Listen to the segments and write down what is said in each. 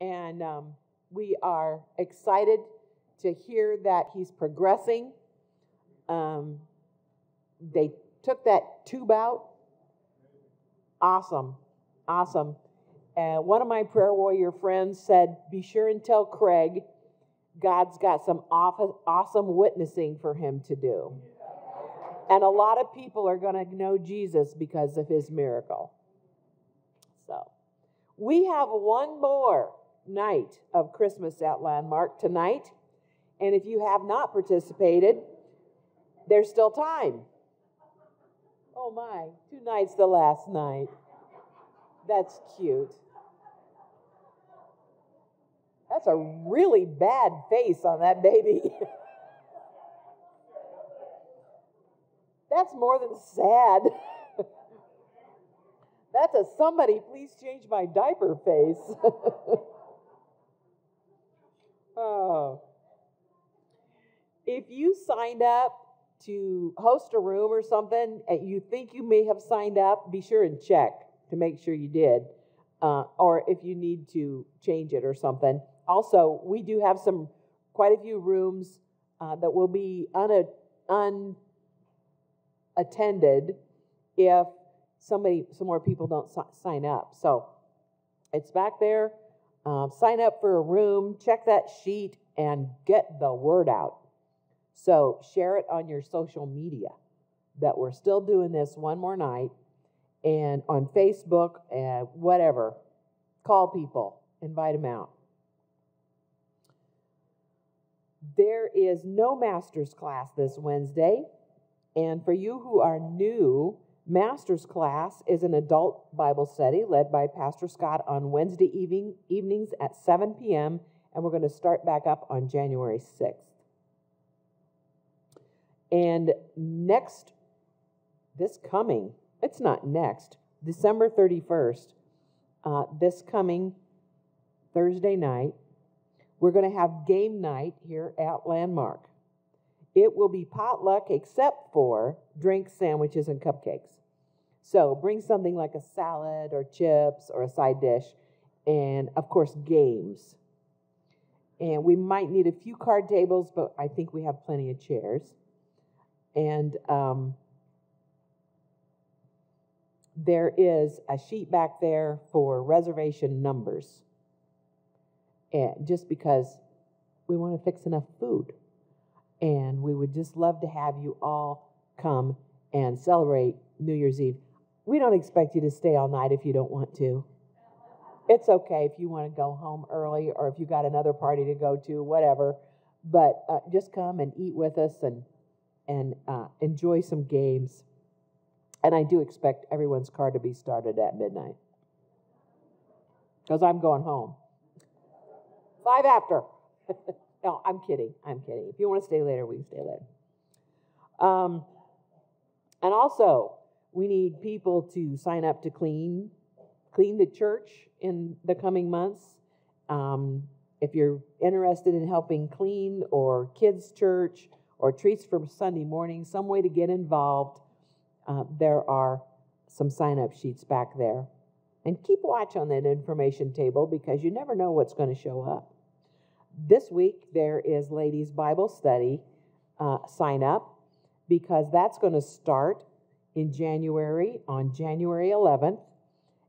and we are excited to hear that he's progressing. They took that tube out. Awesome. One of my prayer warrior friends said, be sure and tell Craig God's got some awesome witnessing for him to do. And a lot of people are going to know Jesus because of his miracle. So we have one more night of Christmas at Landmark tonight. And if you have not participated, there's still time. Oh my, 2 nights the last night. That's cute. That's a really bad face on that baby. That's more than sad. That's a somebody please change my diaper face. Oh. If you signed up to host a room or something, and you think you may have signed up, be sure and check to make sure you did, or if you need to change it or something. Also, we do have quite a few rooms that will be unattended if some more people don't sign up. So it's back there. Sign up for a room, check that sheet, and get the word out. So share it on your social media that we're still doing this one more night, and on Facebook and whatever. Call people, invite them out. There is no master's class this Wednesday. And for you who are new, master's class is an adult Bible study led by Pastor Scott on Wednesday evenings at 7 p.m. And we're going to start back up on January 6th. And December 31st, this coming Thursday night, we're going to have game night here at Landmark. It will be potluck except for drinks, sandwiches, and cupcakes. So bring something like a salad or chips or a side dish, and of course, games. And we might need a few card tables, but I think we have plenty of chairs. And there is a sheet back there for reservation numbers. And just because we want to fix enough food. And we would just love to have you all come and celebrate New Year's Eve. We don't expect you to stay all night if you don't want to. It's okay if you want to go home early or if you got another party to go to, whatever. But just come and eat with us and enjoy some games. And I do expect everyone's card to be started at midnight. Because I'm going home. 5 after. No, I'm kidding. If you want to stay later, we can stay later. And also, we need people to sign up to clean the church in the coming months. If you're interested in helping clean or kids' church or treats for Sunday morning, some way to get involved, there are some sign-up sheets back there. And keep watch on that information table because you never know what's going to show up. This week, there is Ladies' Bible Study sign-up because that's going to start in January, on January 11th.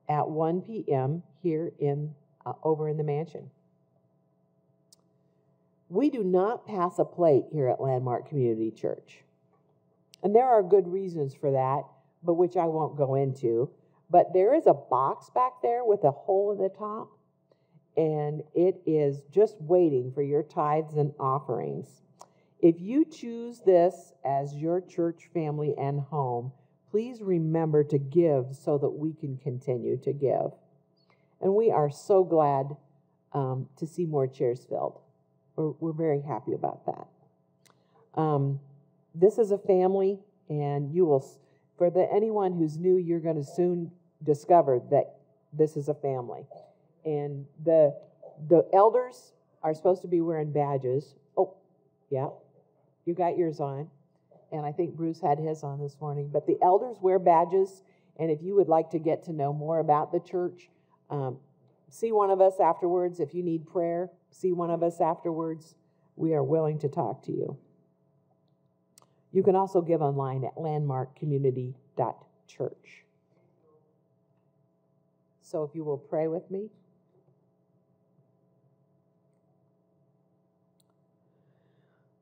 At 1 p.m. here over in the mansion. We do not pass a plate here at Landmark Community Church. And there are good reasons for that, but which I won't go into. But there is a box back there with a hole in the top, and it is just waiting for your tithes and offerings. If you choose this as your church family and home, please remember to give so that we can continue to give. And we are so glad to see more chairs filled. We're very happy about that. This is a family, and you will, anyone who's new, you're going to soon discover that this is a family. And the elders are supposed to be wearing badges. Oh, yeah, you got yours on. And I think Bruce had his on this morning. But the elders wear badges, and if you would like to get to know more about the church, See one of us afterwards. If you need prayer, see one of us afterwards. We are willing to talk to you. You can also give online at landmarkcommunity.church. So if you will pray with me.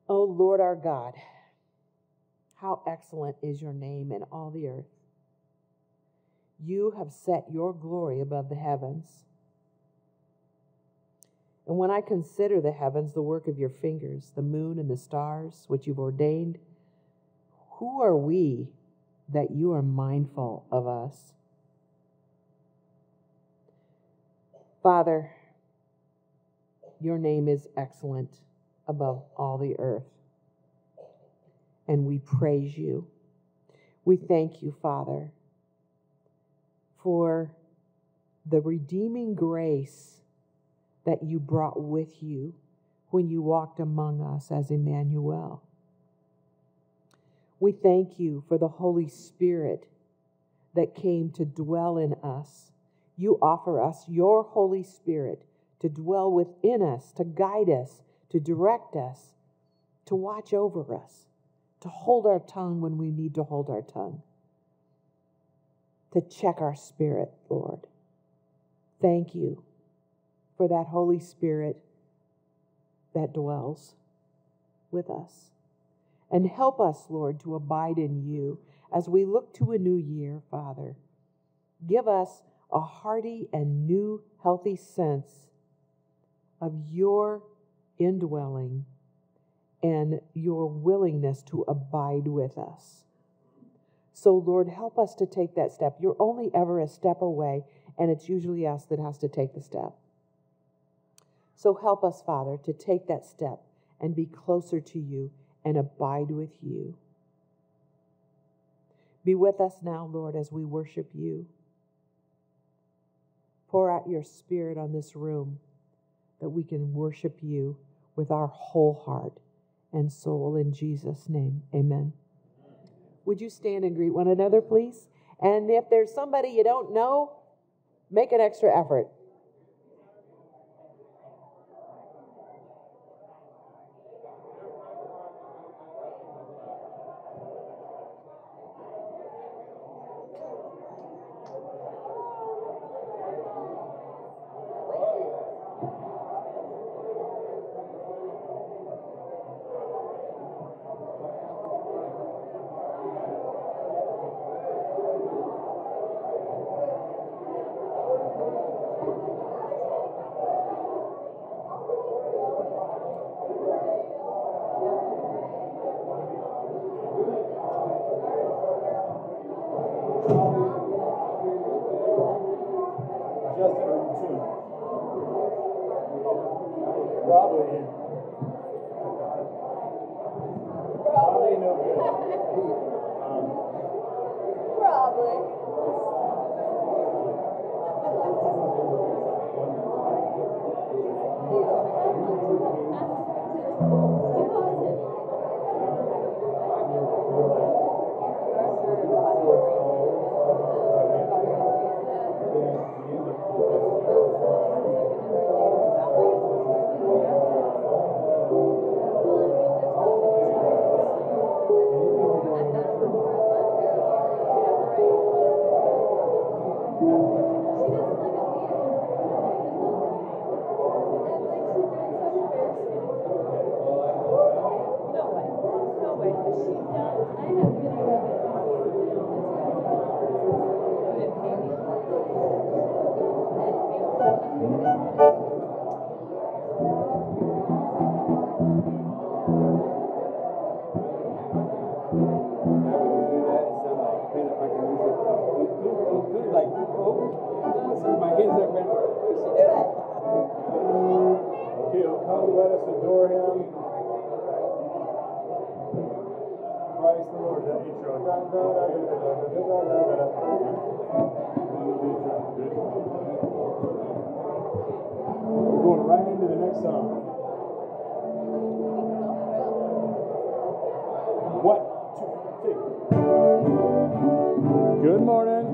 O Lord our God, how excellent is your name in all the earth. You have set your glory above the heavens. And when I consider the heavens, the work of your fingers, the moon and the stars, which you've ordained, who are we that you are mindful of us? Father, your name is excellent above all the earth, and we praise you. We thank you, Father, for the redeeming grace that you brought with you when you walked among us as Emmanuel. We thank you for the Holy Spirit that came to dwell in us. You offer us your Holy Spirit to dwell within us, to guide us, to direct us, to watch over us, to hold our tongue when we need to hold our tongue, to check our spirit, Lord. Thank you for that Holy Spirit that dwells with us. And help us, Lord, to abide in you as we look to a new year, Father. Give us a hearty and new, healthy sense of your indwelling and your willingness to abide with us. So, Lord, help us to take that step. You're only ever a step away, and it's usually us that has to take the step. So help us, Father, to take that step and be closer to you and abide with you. Be with us now, Lord, as we worship you. Pour out your Spirit on this room that we can worship you with our whole heart and soul. In Jesus' name, amen. Would you stand and greet one another, please? And if there's somebody you don't know, make an extra effort. Good morning.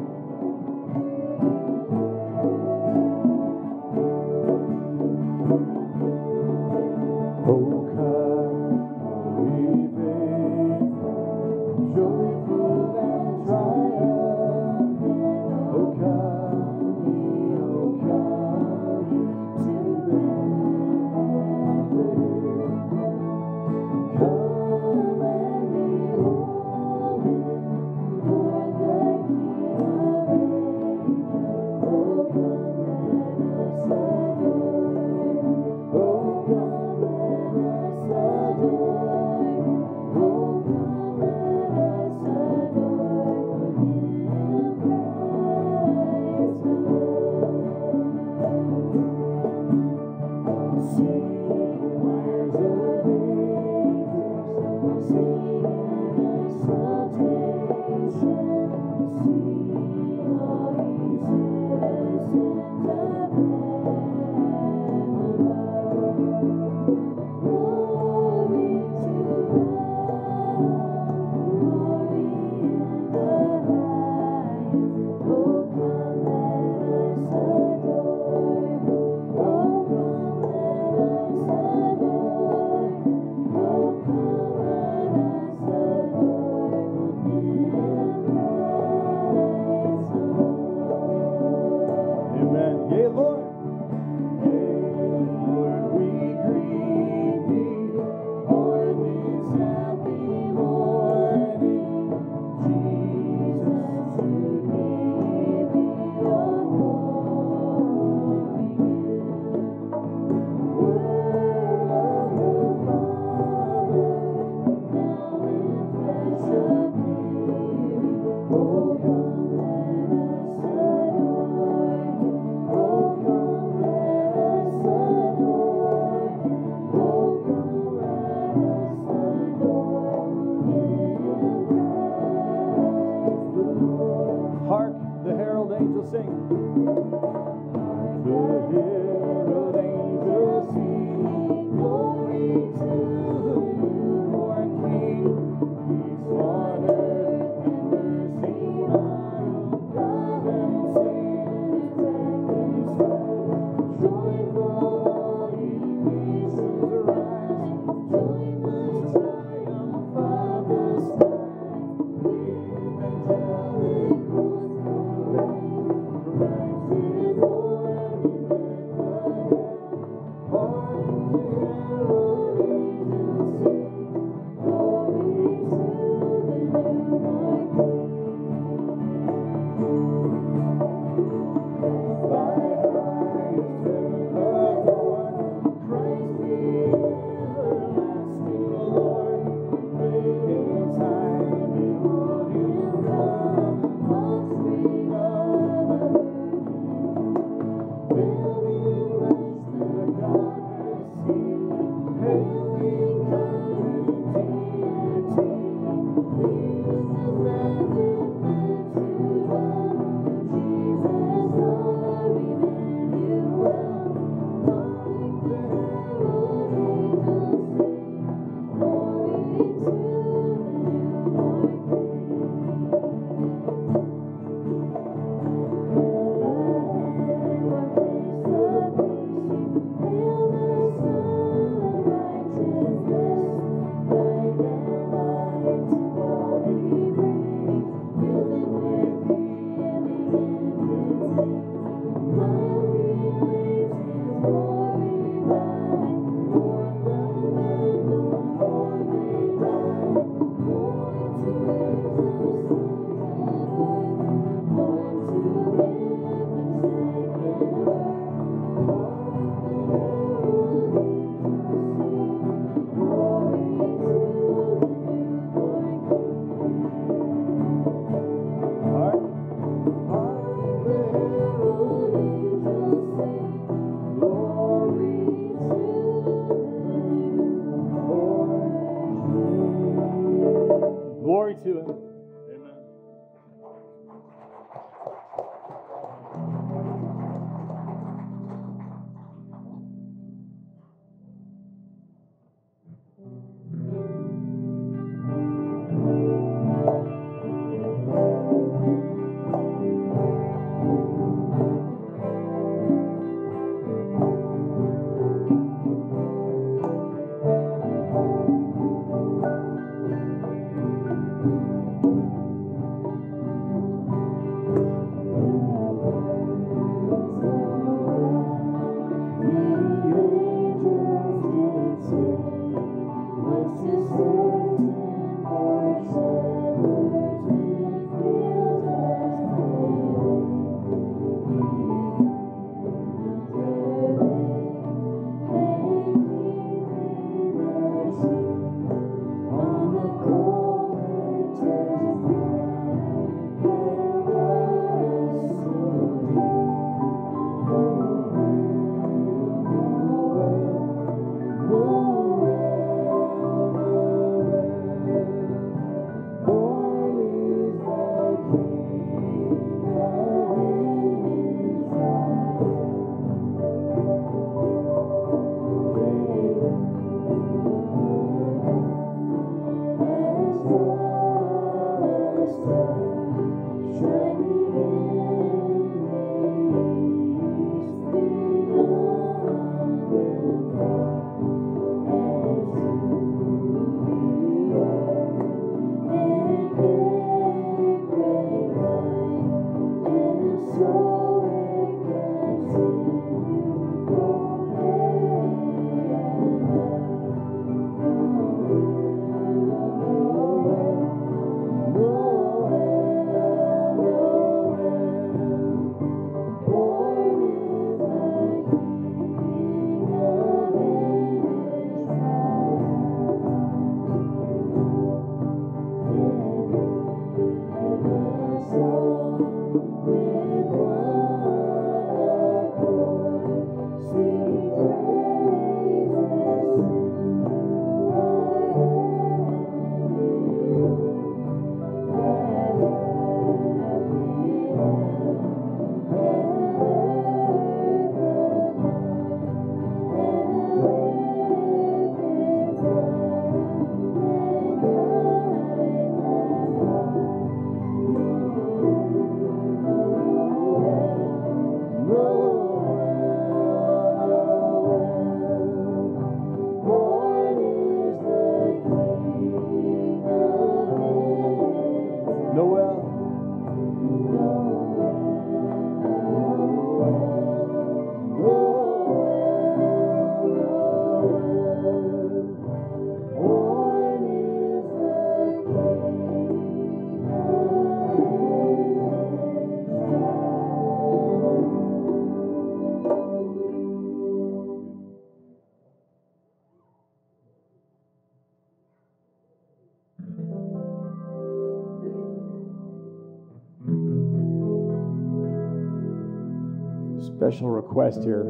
special request here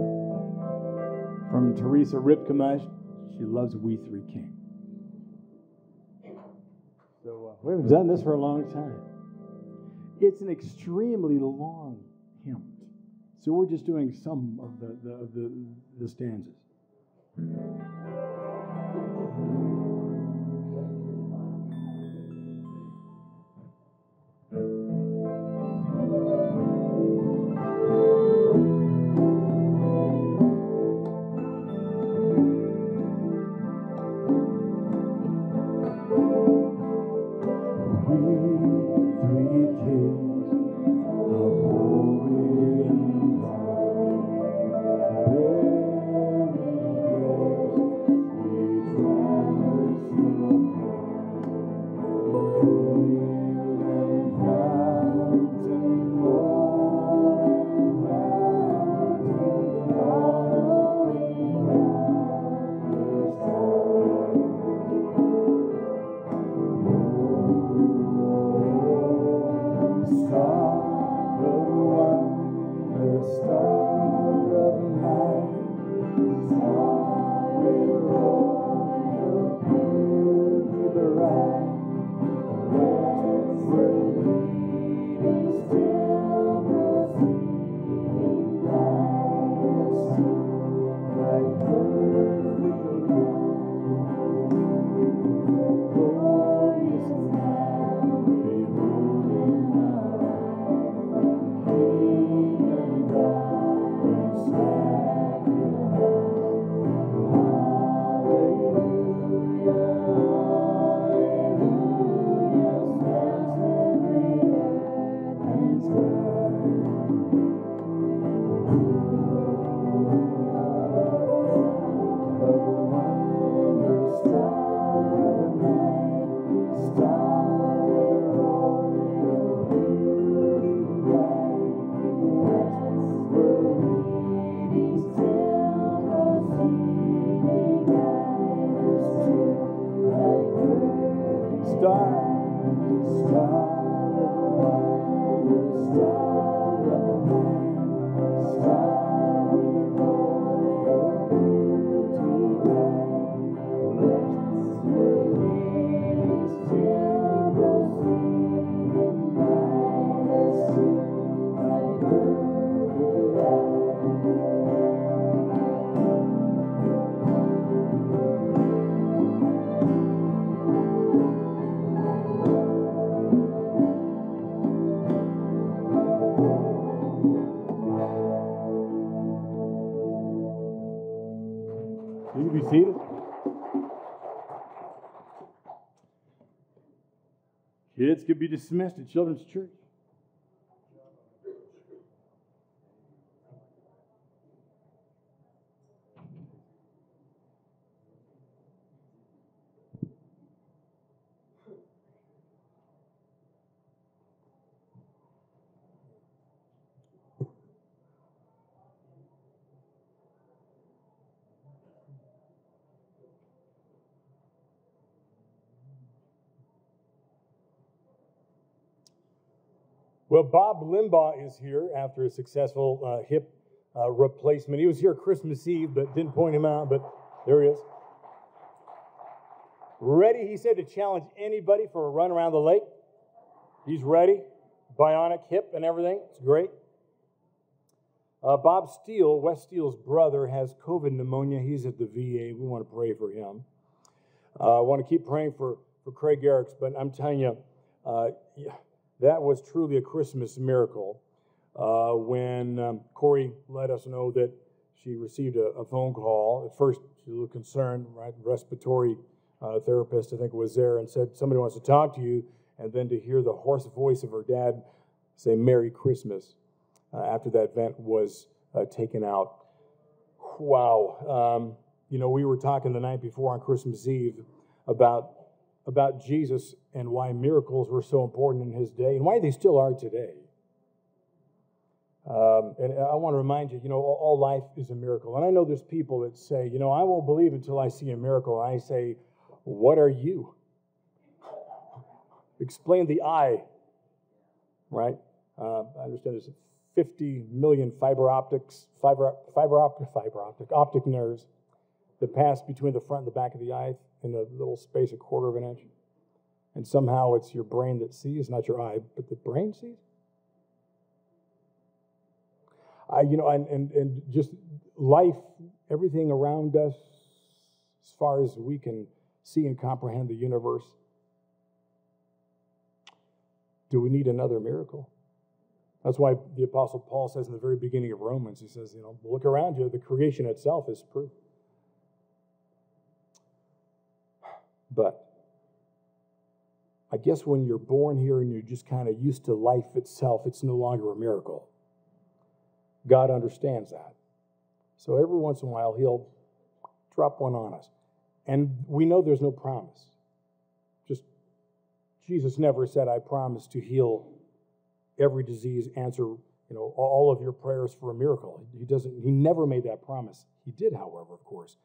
from Teresa Ripkamash. She loves We Three King. So we haven't done this for a long time. It's an extremely long hymn. So we're just doing some of the stanzas. Kids could be dismissed at Children's Church. Well, Bob Limbaugh is here after a successful hip replacement. He was here Christmas Eve, but didn't point him out, but there he is. Ready, he said, to challenge anybody for a run around the lake. He's ready, bionic hip and everything. It's great. Bob Steele, Wes Steele's brother, has COVID pneumonia. He's at the VA. We want to pray for him. I want to keep praying for Craig Erickson, but I'm telling you, that was truly a Christmas miracle when Corey let us know that she received a phone call. At first, she was a little concerned, right? Respiratory therapist, I think, was there and said, somebody wants to talk to you. And then to hear the hoarse voice of her dad say, Merry Christmas, after that vent was taken out. Wow. You know, we were talking the night before on Christmas Eve about Jesus and why miracles were so important in his day and why they still are today. And I want to remind you, you know, all life is a miracle. And I know there's people that say, you know, I won't believe until I see a miracle. And I say, what are you? Explain the I, right? I understand there's 50 million optic nerves that pass between the front and the back of the eye in a little space, a quarter of an inch. And somehow it's your brain that sees, not your eye, but the brain sees. And just life, everything around us, as far as we can see and comprehend the universe. Do we need another miracle? That's why the Apostle Paul says in the very beginning of Romans, he says, you know, look around you, the creation itself is proof. But I guess when you're born here and you're just kind of used to life itself, it's no longer a miracle. God understands that. So every once in a while, he'll drop one on us. And we know there's no promise. Just Jesus never said, I promise to heal every disease, answer, all of your prayers for a miracle. He never made that promise. He did, however, of course,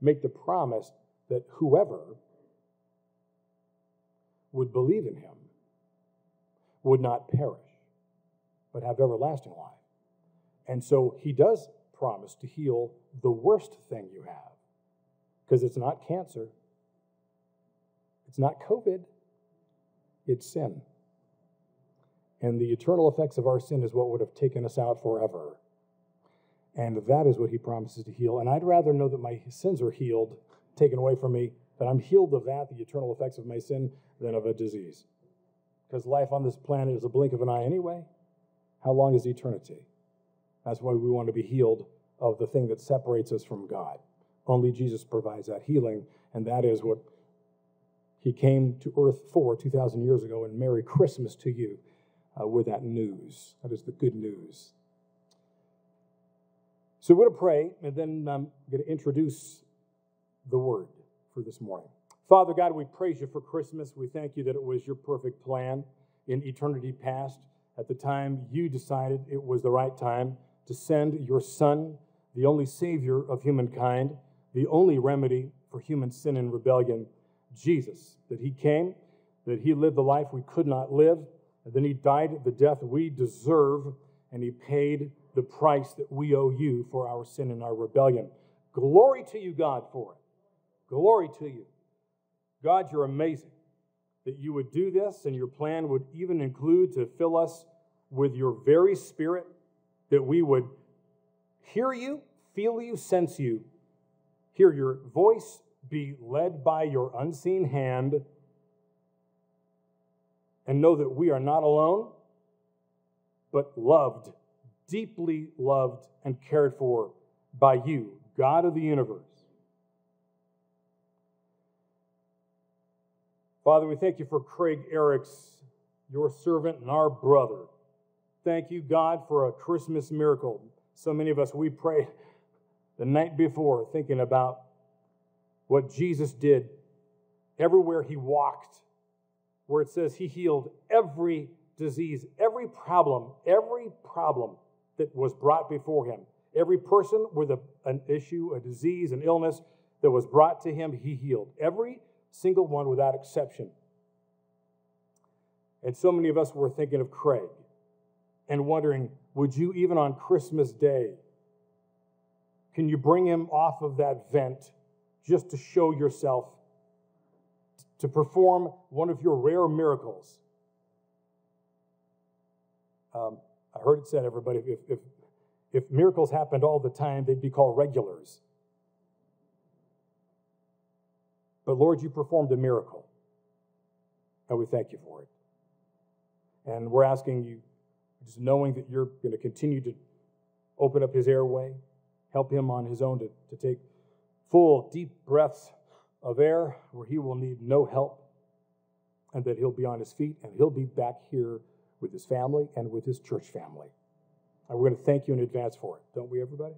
make the promise that whoever would believe in him would not perish, but have everlasting life. And so he does promise to heal the worst thing you have, because it's not cancer, it's not COVID, it's sin. And the eternal effects of our sin is what would have taken us out forever. And that is what he promises to heal. And I'd rather know that my sins are healed, taken away from me, that I'm healed of that, the eternal effects of my sin, than of a disease. Because life on this planet is a blink of an eye anyway. How long is eternity? That's why we want to be healed of the thing that separates us from God. Only Jesus provides that healing, and that is what he came to earth for 2,000 years ago, and Merry Christmas to you. With that news. That is the good news. So we're going to pray, and then I'm going to introduce the word for this morning. Father God, we praise you for Christmas. We thank you that it was your perfect plan in eternity past. At the time you decided it was the right time to send your Son, the only Savior of humankind, the only remedy for human sin and rebellion, Jesus, that he came, that he lived the life we could not live, and then he died the death we deserve, and he paid the price that we owe you for our sin and our rebellion. Glory to you, God, for it. Glory to you. God, you're amazing that you would do this, and your plan would even include to fill us with your very Spirit, that we would hear you, feel you, sense you, hear your voice, be led by your unseen hand, and know that we are not alone, but loved, deeply loved and cared for by you, God of the universe. Father, we thank you for Craig Erickson, your servant and our brother. Thank you, God, for a Christmas miracle. So many of us, we prayed the night before thinking about what Jesus did everywhere he walked, where it says he healed every disease, every problem that was brought before him. Every person with an issue, a disease, an illness that was brought to him, he healed. Every single one without exception. And so many of us were thinking of Craig and wondering, would you even on Christmas Day, can you bring him off of that vent just to show yourself, to perform one of your rare miracles? I heard it said, everybody, if miracles happened all the time, they'd be called regulars. But Lord, you performed a miracle, and we thank you for it. And we're asking you, just knowing that you're going to continue to open up his airway, help him on his own to take full, deep breaths of air where he will need no help, and that he'll be on his feet, and he'll be back here with his family and with his church family. And we're going to thank you in advance for it, don't we, everybody?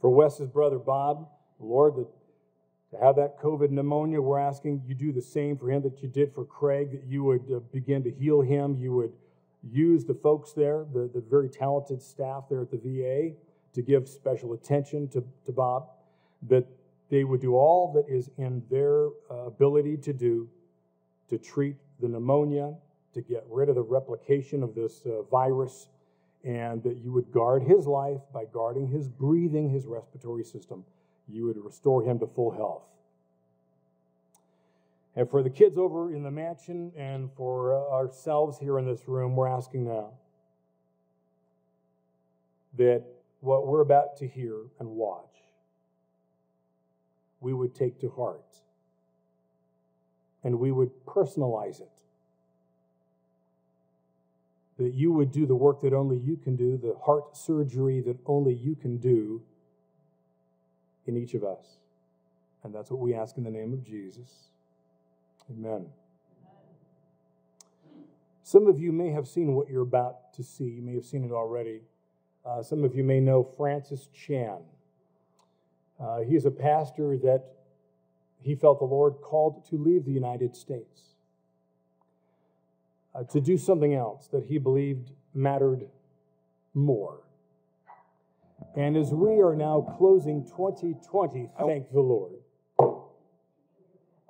For Wes's brother, Bob, Lord, to have that COVID pneumonia, we're asking you do the same for him that you did for Craig, that you would begin to heal him. You would use the folks there, the very talented staff there at the VA, to give special attention to Bob, that they would do all that is in their ability to do to treat the pneumonia, to get rid of the replication of this virus, and that you would guard his life by guarding his breathing, his respiratory system. You would restore him to full health. And for the kids over in the mansion and for ourselves here in this room, we're asking now that what we're about to hear and watch, we would take to heart and we would personalize it. That you would do the work that only you can do, the heart surgery that only you can do in each of us. And that's what we ask in the name of Jesus. Amen. Some of you may have seen what you're about to see. You may have seen it already. Some of you may know Francis Chan. He is a pastor that he felt the Lord called to leave the United States to do something else that he believed mattered more. And as we are now closing 2020, thank the Lord,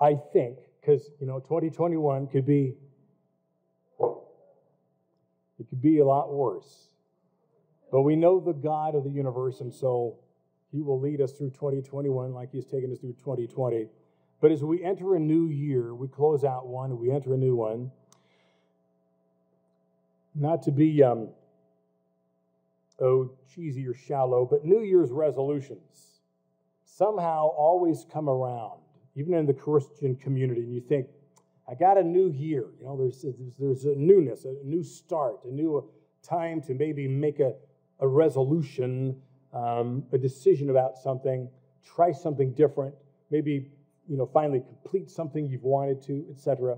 I think, because, 2021 could be a lot worse. But we know the God of the universe, and so he will lead us through 2021 like he's taken us through 2020. But as we enter a new year, we close out one, and we enter a new one. Not to be, cheesy or shallow, but New Year's resolutions somehow always come around, even in the Christian community. And you think, I got a new year. There's a newness, a new start, a new time to maybe make a resolution, a decision about something, try something different, maybe, finally complete something you've wanted to, etc.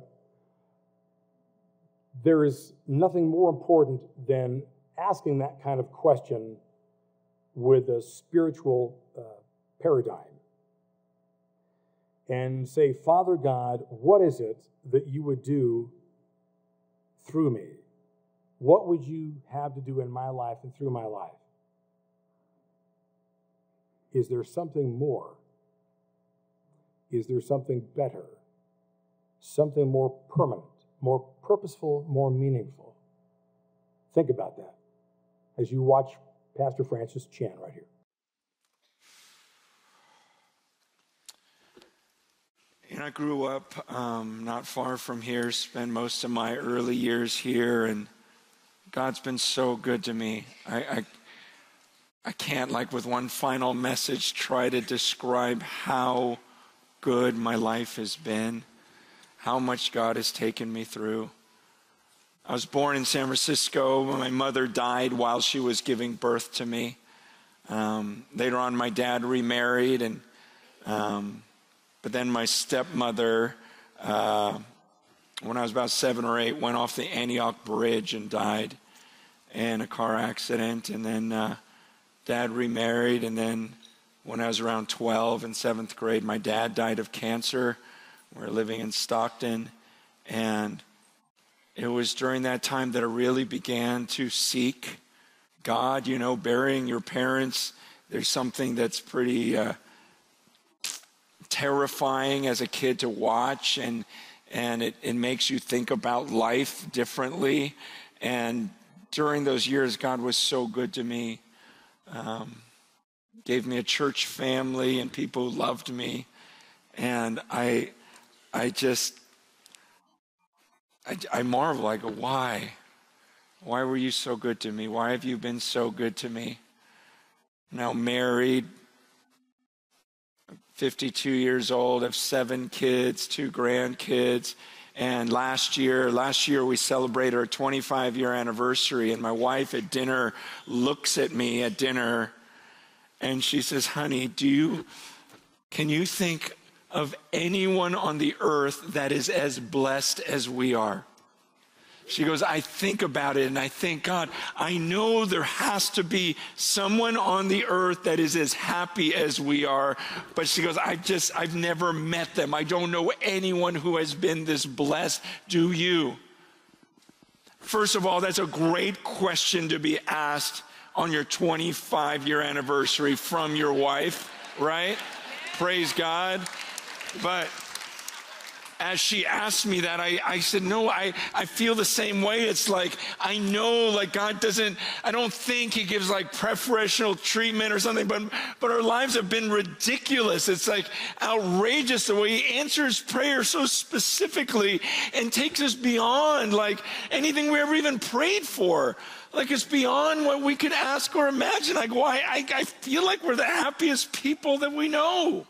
There is nothing more important than asking that kind of question with a spiritual paradigm. And say, Father God, what is it that you would do through me? What would you have to do in my life and through my life? Is there something more? Is there something better? Something more permanent? More purposeful, more meaningful. Think about that as you watch Pastor Francis Chan right here. I grew up not far from here, spent most of my early years here, and God's been so good to me. I can't, with one final message, try to describe how good my life has been. How much God has taken me through. I was born in San Francisco. My mother died while she was giving birth to me. Later on, my dad remarried, and but then my stepmother, when I was about 7 or 8, went off the Antioch Bridge and died in a car accident. And then dad remarried, and then when I was around 12 in 7th grade, my dad died of cancer. We're living in Stockton, and it was during that time that I really began to seek God. Burying your parents, there's something that's pretty terrifying as a kid to watch, and it makes you think about life differently. And during those years, God was so good to me. Gave me a church family and people who loved me, and I marvel. I go, why? Why were you so good to me? Why have you been so good to me? Now married, 52 years old, have 7 kids, 2 grandkids. And last year we celebrated our 25-year anniversary, and my wife at dinner looks at me at dinner and she says, honey, can you think of anyone on the earth that is as blessed as we are? She goes, I think about it and I thank God. I know there has to be someone on the earth that is as happy as we are. But she goes, I've never met them. I don't know anyone who has been this blessed. Do you? First of all, that's a great question to be asked on your 25-year anniversary from your wife, right? Praise God. But as she asked me that, I said, no, I feel the same way. It's like, I know, like, God doesn't, I don't think he gives like preferential treatment or something, but our lives have been ridiculous. It's like outrageous the way he answers prayer so specifically and takes us beyond like anything we ever even prayed for. Like, it's beyond what we could ask or imagine. Like, why? I feel like we're the happiest people that we know.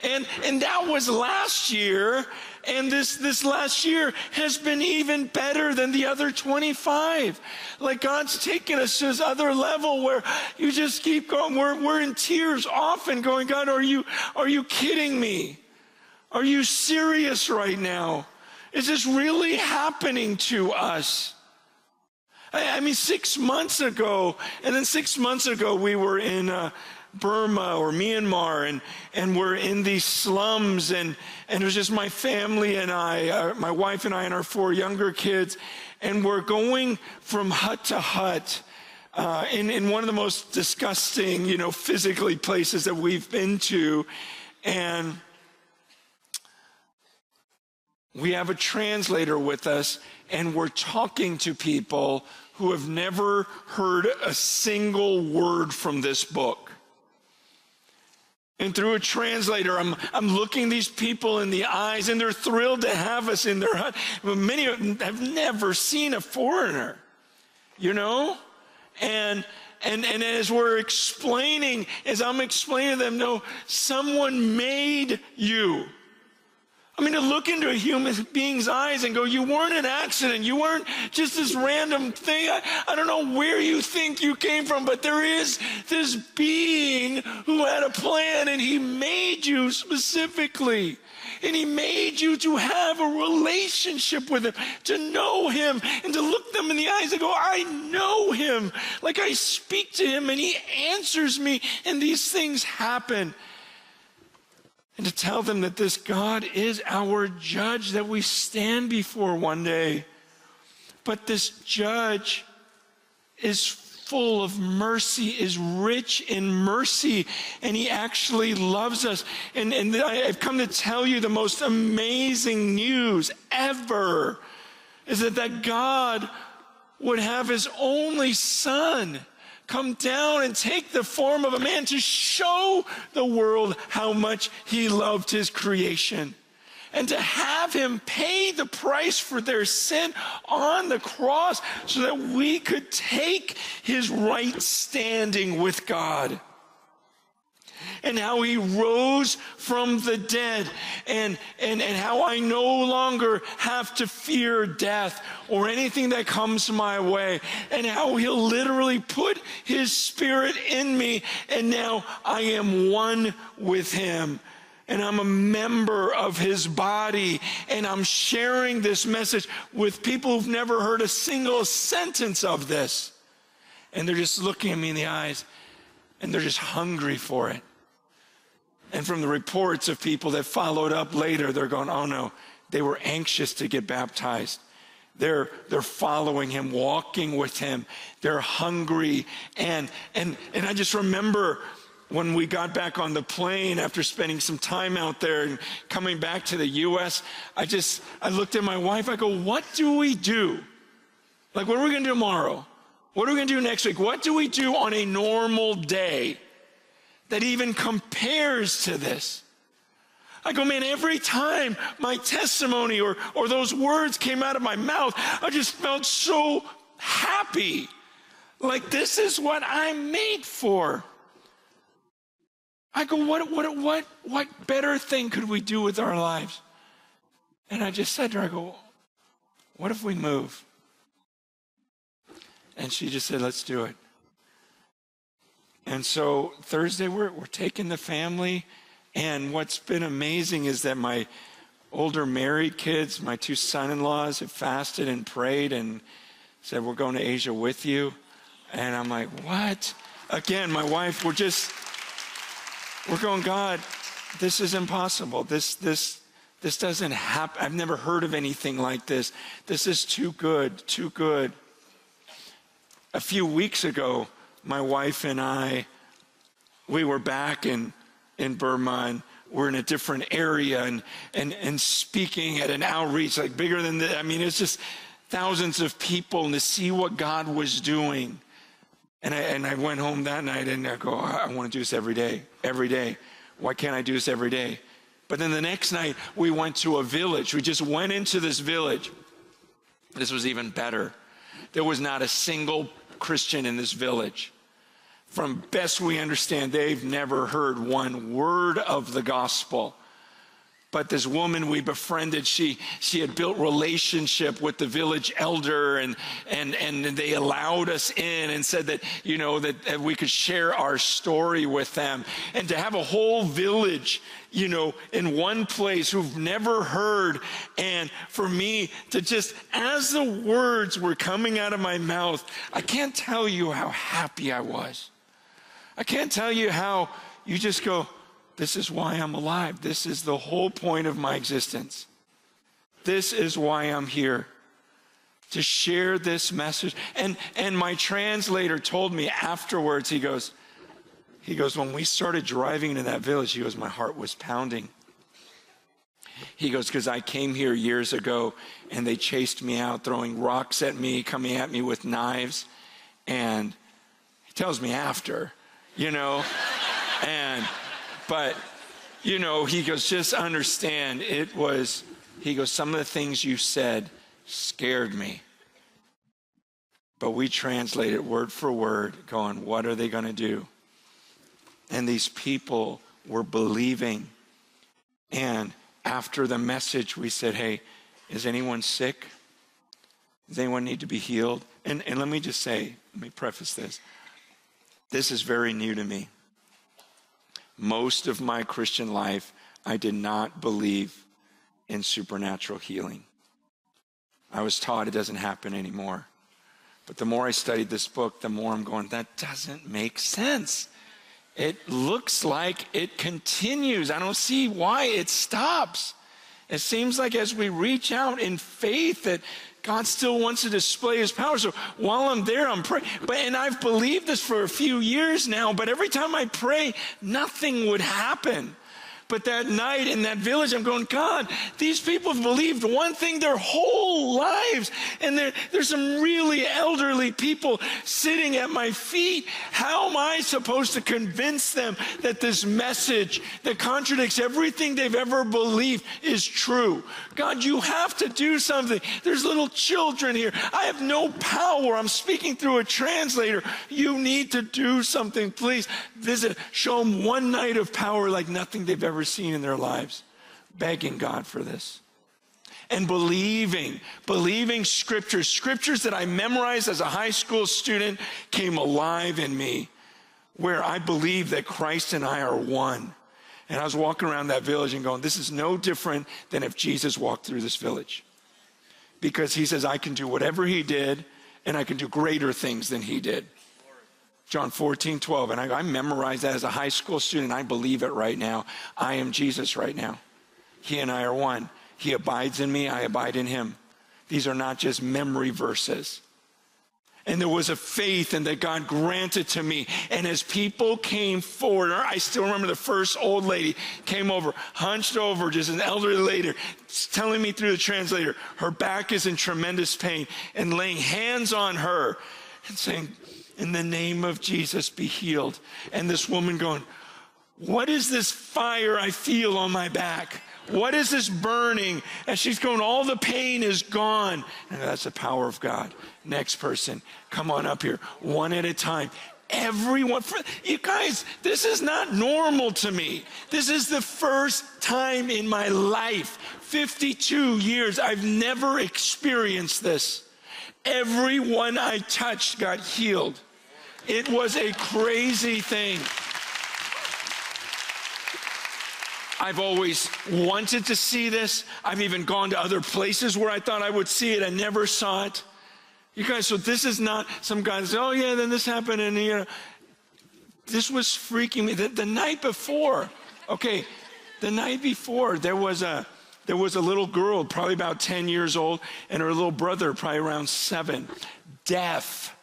And that was last year, and this last year has been even better than the other 25. Like, God's taken us to this other level where you just keep going. We're in tears often going, God, are you kidding me? Are you serious right now? Is this really happening to us? I mean, 6 months ago, and then 6 months ago we were in Burma or Myanmar, and we're in these slums, and it was just my family and I, my wife and I and our four younger kids, and we're going from hut to hut in one of the most disgusting, you know, physically places that we've been to, and we have a translator with us, and we're talking to people who have never heard a single word from this book. And through a translator, I'm looking these people in the eyes, and they're thrilled to have us in their hut. Many of them have never seen a foreigner, you know? And as we're explaining, as I'm explaining to them, no, someone made you. I mean, to look into a human being's eyes and go, you weren't an accident. You weren't just this random thing. I don't know where you think you came from, but there is this being who had a plan, and he made you specifically. And he made you to have a relationship with him, to know him, and to look them in the eyes and go, I know him. Like, I speak to him, and he answers me, and these things happen. And to tell them that this God is our judge that we stand before one day. But this judge is full of mercy, is rich in mercy, and he actually loves us. And I've come to tell you the most amazing news ever is that God would have his only son come down and take the form of a man to show the world how much he loved his creation. And to have him pay the price for their sin on the cross so that we could take his right standing with God. And how he rose from the dead, and how I no longer have to fear death or anything that comes my way, and how he'll literally put his spirit in me, and now I am one with him, and I'm a member of his body, and I'm sharing this message with people who've never heard a single sentence of this, and they're just looking at me in the eyes, and they're just hungry for it. And from the reports of people that followed up later, they're going, oh no, they were anxious to get baptized. They're following him, walking with him. They're hungry. And I just remember when we got back on the plane after spending some time out there and coming back to the U.S., I looked at my wife, I go, what do we do? Like, what are we gonna do tomorrow? What are we gonna do next week? What do we do on a normal day that even compares to this? I go, man, every time my testimony or those words came out of my mouth, I just felt so happy. Like, this is what I'm made for. I go, what better thing could we do with our lives? And I just said to her, I go, what if we move? And she just said, let's do it. And so Thursday, we're taking the family, and what's been amazing is that my older married kids, my two son-in-laws, have fasted and prayed and said, we're going to Asia with you. And I'm like, what? Again, my wife, we're going, God, this is impossible. This doesn't happen. I've never heard of anything like this. This is too good, too good. A few weeks ago, my wife and I, we were back in Burma, and we're in a different area and speaking at an outreach like bigger than that. I mean, it's just thousands of people, and to see what God was doing. And I went home that night and I go, I want to do this every day, every day. Why can't I do this every day? But then the next night we went to a village. We just went into this village. This was even better. There was not a single Christian in this village. From best we understand, they've never heard one word of the gospel. But this woman we befriended, she had built relationship with the village elder, and they allowed us in and said that, you know, that we could share our story with them. And to have a whole village, you know, in one place who've never heard. And for me to just, as the words were coming out of my mouth, I can't tell you how happy I was. I can't tell you how you just go, this is why I'm alive. This is the whole point of my existence. This is why I'm here, to share this message. And my translator told me afterwards, he goes, when we started driving into that village, he goes, my heart was pounding. He goes, because I came here years ago and they chased me out, throwing rocks at me, coming at me with knives. And he tells me after, you know, and... But, you know, he goes, just understand, it was, he goes, some of the things you said scared me. But we translate it word for word, going, what are they going to do? And these people were believing. And after the message, we said, hey, is anyone sick? Does anyone need to be healed? And let me just say, let me preface this. This is very new to me. Most of my Christian life, I did not believe in supernatural healing. I was taught it doesn't happen anymore. But the more I studied this book, the more I'm going, that doesn't make sense. It looks like it continues. I don't see why it stops. It seems like as we reach out in faith that God still wants to display his power. So while I'm there, I'm praying. And I've believed this for a few years now, but every time I pray, nothing would happen. But that night in that village, I'm going, God, these people have believed one thing their whole lives. And there's some really elderly people sitting at my feet. How am I supposed to convince them that this message that contradicts everything they've ever believed is true? God, you have to do something. There's little children here. I have no power. I'm speaking through a translator. You need to do something, please. Visit, show them one night of power like nothing they've ever seen in their lives, begging God for this. And believing scriptures that I memorized as a high school student came alive in me, where I believe that Christ and I are one. And I was walking around that village and going, this is no different than if Jesus walked through this village. Because he says, I can do whatever he did, and I can do greater things than he did. John 14:12, and I memorized that as a high school student. I believe it right now. I am Jesus right now. He and I are one. He abides in me, I abide in him. These are not just memory verses. And there was a faith, and that God granted to me. And as people came forward, I still remember the first old lady came over, hunched over, just an elderly lady, telling me through the translator, her back is in tremendous pain, and laying hands on her and saying, in the name of Jesus, be healed. And this woman going, what is this fire I feel on my back? What is this burning? And she's going, all the pain is gone. And that's the power of God. Next person, come on up here, one at a time. Everyone, you guys, this is not normal to me. This is the first time in my life, 52 years, I've never experienced this. Everyone I touched got healed. It was a crazy thing. I've always wanted to see this. I've even gone to other places where I thought I would see it. I never saw it. You guys, so this is not some guy that says, oh yeah, then this happened, and you know, this was freaking me. The night before, okay, the night before, there was a little girl, probably about 10 years old, and her little brother, probably around 7, deaf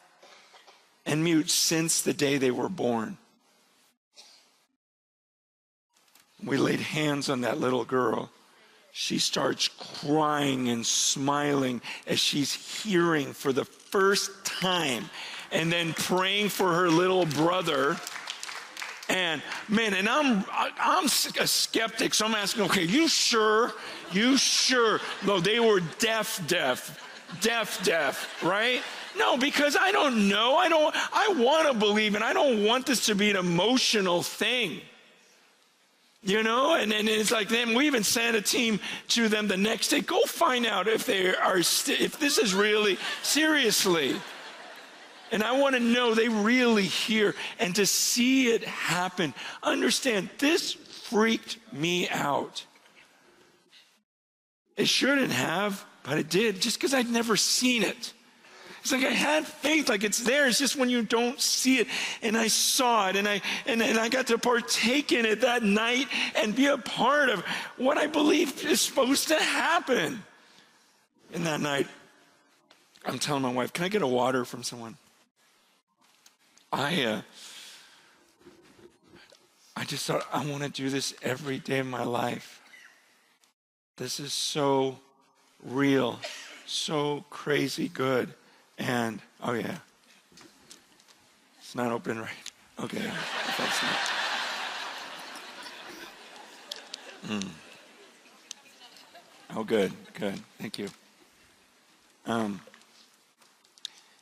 and mute since the day they were born. We laid hands on that little girl. She starts crying and smiling as she's hearing for the first time, and then praying for her little brother. And man, and I'm a skeptic, so I'm asking, okay, you sure? You sure? No, they were deaf, right? No, because I don't know. I want to believe, and I don't want this to be an emotional thing. You know, and it's like, then we even sent a team to them the next day. Go find out if they are, if this is really, seriously. And I want to know they really hear, and to see it happen. Understand, this freaked me out. It shouldn't have, but it did, just because I'd never seen it. It's like I had faith, like it's there. It's just when you don't see it. And I saw it, and I got to partake in it that night and be a part of what I believe is supposed to happen. And that night, I'm telling my wife, can I get a water from someone? I just thought, I want to do this every day of my life. This is so real, so crazy good. And, oh yeah, it's not open right. Okay, that's not. Oh, good, thank you.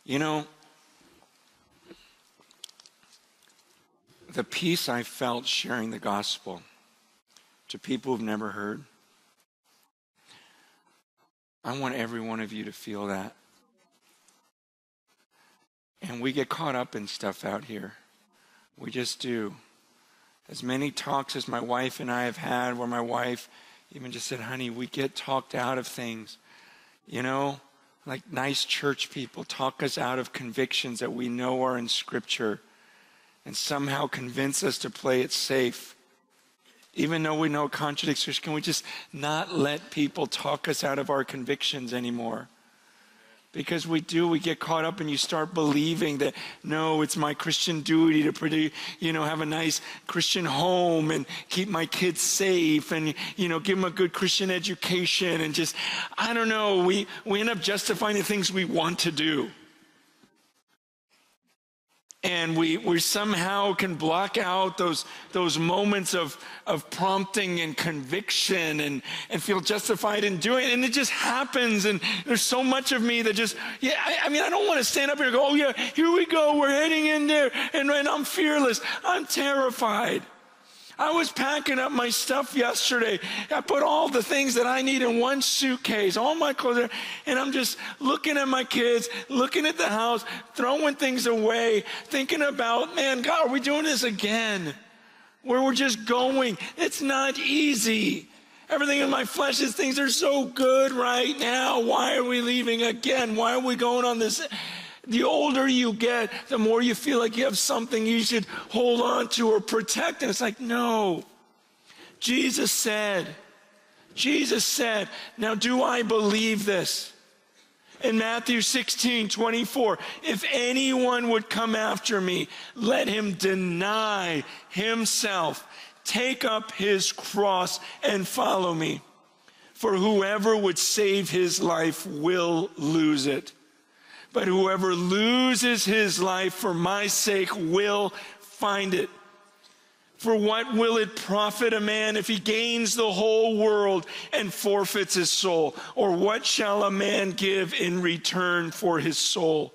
You know, the peace I felt sharing the gospel to people who've never heard, I want every one of you to feel that. And we get caught up in stuff out here. We just do. As many talks as my wife and I have had, where my wife even just said, honey, we get talked out of things. You know, like nice church people talk us out of convictions that we know are in Scripture and somehow convince us to play it safe. Even though we know it contradicts Scripture, can we just not let people talk us out of our convictions anymore? Because we get caught up, and you start believing that, no, it's my Christian duty to have a nice Christian home and keep my kids safe and, give them a good Christian education, and just, I don't know, we end up justifying the things we want to do. And we somehow can block out those moments of prompting and conviction and feel justified in doing it. And it just happens. And there's so much of me that just, I don't want to stand up here and go, oh yeah, here we go. We're heading in there. And I'm fearless. I'm terrified. I was packing up my stuff yesterday. I put all the things that I need in one suitcase, all my clothes, and I'm just looking at my kids, looking at the house, throwing things away, thinking about, man, God, are we doing this again? Where we're just going. It's not easy. Everything in my flesh is things are so good right now. Why are we leaving again? Why are we going on this? The older you get, the more you feel like you have something you should hold on to or protect. And it's like, no. Jesus said, now do I believe this? In Matthew 16:24, if anyone would come after me, let him deny himself, take up his cross, and follow me. For whoever would save his life will lose it. But whoever loses his life for my sake will find it. For what will it profit a man if he gains the whole world and forfeits his soul? Or what shall a man give in return for his soul?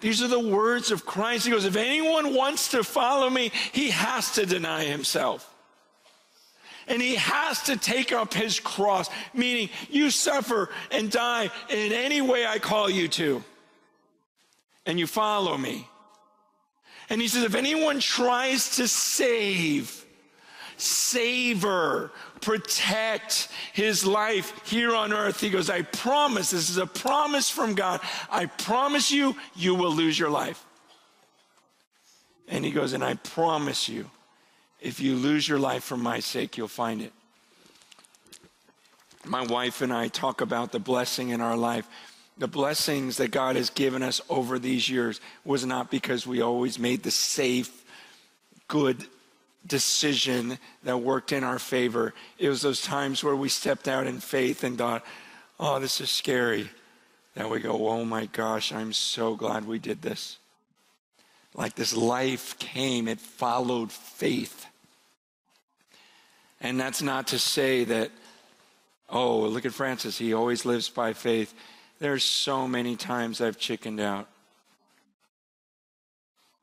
These are the words of Christ. He goes, if anyone wants to follow me, he has to deny himself. And he has to take up his cross, meaning you suffer and die in any way I call you to. And you follow me. And he says, if anyone tries to savor, protect his life here on earth, he goes, I promise, this is a promise from God. I promise you, you will lose your life. And he goes, and I promise you, if you lose your life for my sake, you'll find it. My wife and I talk about the blessing in our life. The blessings that God has given us over these years was not because we always made the safe, good decision that worked in our favor. It was those times where we stepped out in faith and thought, oh, this is scary. Now we go, oh my gosh, I'm so glad we did this. Like this life came, it followed faith. And that's not to say that, oh, look at Francis, he always lives by faith. There's so many times I've chickened out.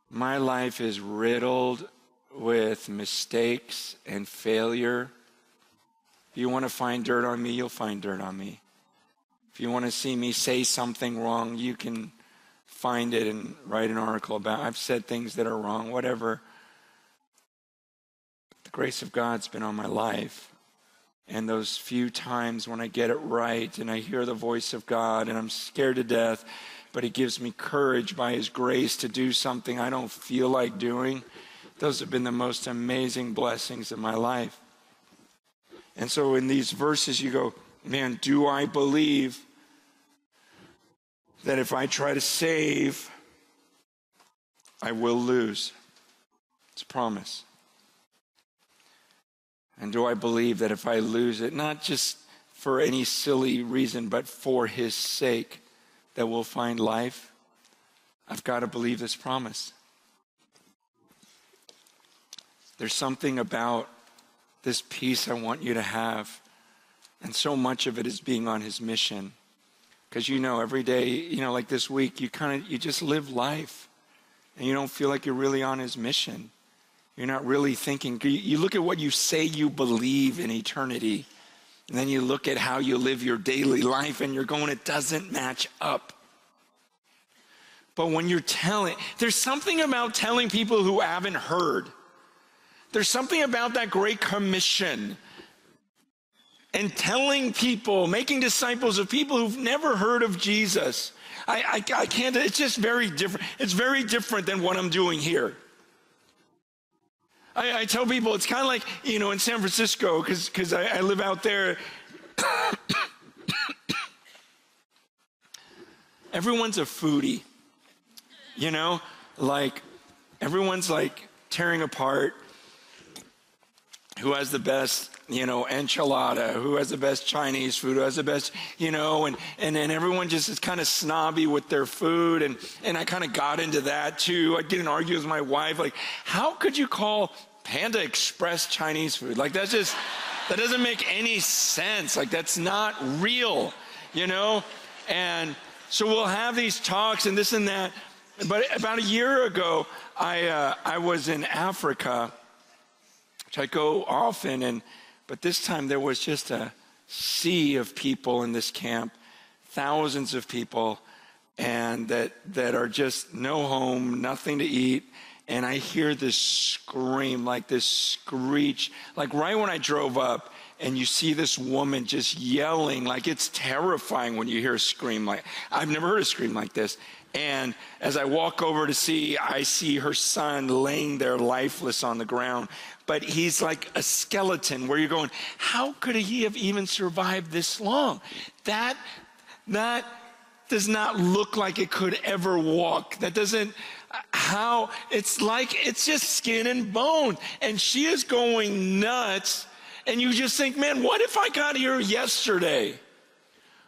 My life is riddled with mistakes and failure. If you want to find dirt on me, you'll find dirt on me. If you want to see me say something wrong, you can find it and write an article about it. I've said things that are wrong, whatever. The grace of God's been on my life. And those few times when I get it right and I hear the voice of God and I'm scared to death, but he gives me courage by his grace to do something I don't feel like doing. Those have been the most amazing blessings in my life. And so in these verses you go, man, do I believe that if I try to save, I will lose? It's a promise. And do I believe that if I lose it, not just for any silly reason, but for his sake, that we'll find life? I've got to believe this promise. There's something about this peace I want you to have. And so much of it is being on his mission. Because you know, every day, you know, like this week, you just live life. And you don't feel like you're really on his mission. You're not really thinking. You look at what you say you believe in eternity, and then you look at how you live your daily life, and you're going, it doesn't match up. But when you're telling, there's something about telling people who haven't heard. There's something about that Great Commission and telling people, making disciples of people who've never heard of Jesus. I can't, it's just very different. It's very different than what I'm doing here. I tell people, it's kind of like, you know, in San Francisco, because I live out there. Everyone's a foodie, you know? Like, everyone's like tearing apart who has the best, you know, enchilada, who has the best Chinese food, who has the best, you know, and everyone just is kind of snobby with their food. And I kind of got into that too. I'd get in arguments with my wife, like, how could you call Panda Express Chinese food? Like, that's just, that doesn't make any sense. Like, that's not real, you know? And so we'll have these talks and this and that. But about a year ago, I was in Africa, which I go often, but this time there was just a sea of people in this camp, thousands of people, and that are just no home, nothing to eat, and I hear this scream, like this screech, like right when I drove up, and you see this woman just yelling, like it's terrifying when you hear a scream like, I've never heard a scream like this. And as I walk over to see, I see her son laying there lifeless on the ground. But he's like a skeleton where you're going, how could he have even survived this long? That does not look like it could ever walk. That doesn't, how, it's like, it's just skin and bone. And she is going nuts. And you just think, man, what if I got here yesterday?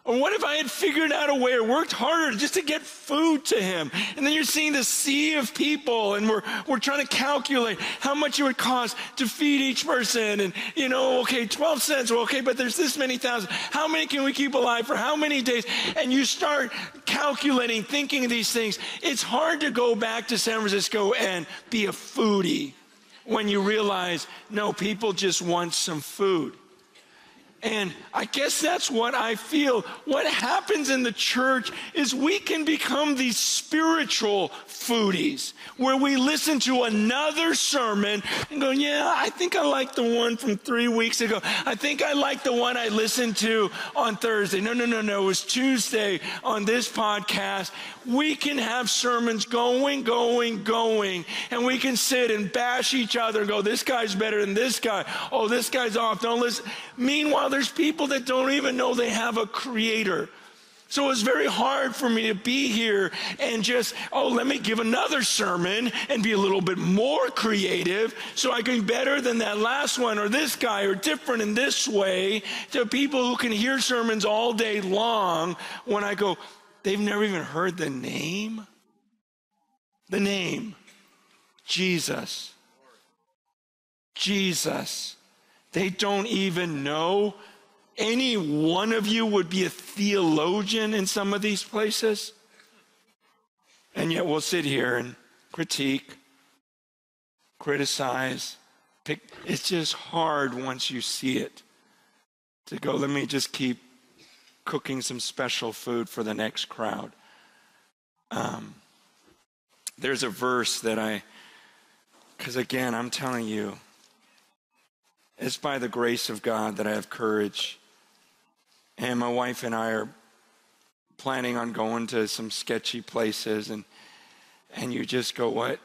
Or what if I had figured out a way or worked harder just to get food to him? And then you're seeing the sea of people, and we're trying to calculate how much it would cost to feed each person. And, you know, okay, 12 cents. Well, okay, but there's this many thousand. How many can we keep alive for how many days? And you start calculating, thinking of these things. It's hard to go back to San Francisco and be a foodie when you realize, no, people just want some food. And I guess that's what I feel. What happens in the church is we can become these spiritual foodies where we listen to another sermon and go, yeah, I think I like the one from 3 weeks ago. I think I like the one I listened to on Thursday. No, it was Tuesday on this podcast. We can have sermons going, and we can sit and bash each other and go, this guy's better than this guy. Oh, this guy's off. Don't listen. Meanwhile, there's people that don't even know they have a creator. So it was very hard for me to be here and just, oh, let me give another sermon and be a little bit more creative so I can be better than that last one or this guy or different in this way to people who can hear sermons all day long when I go, they've never even heard the name. The name, Jesus. Jesus. They don't even know. Any one of you would be a theologian in some of these places. And yet we'll sit here and critique, criticize, pick. It's just hard once you see it to go, let me just keep cooking some special food for the next crowd. There's a verse that because again, I'm telling you, it's by the grace of God that I have courage. And my wife and I are planning on going to some sketchy places, and you just go, what?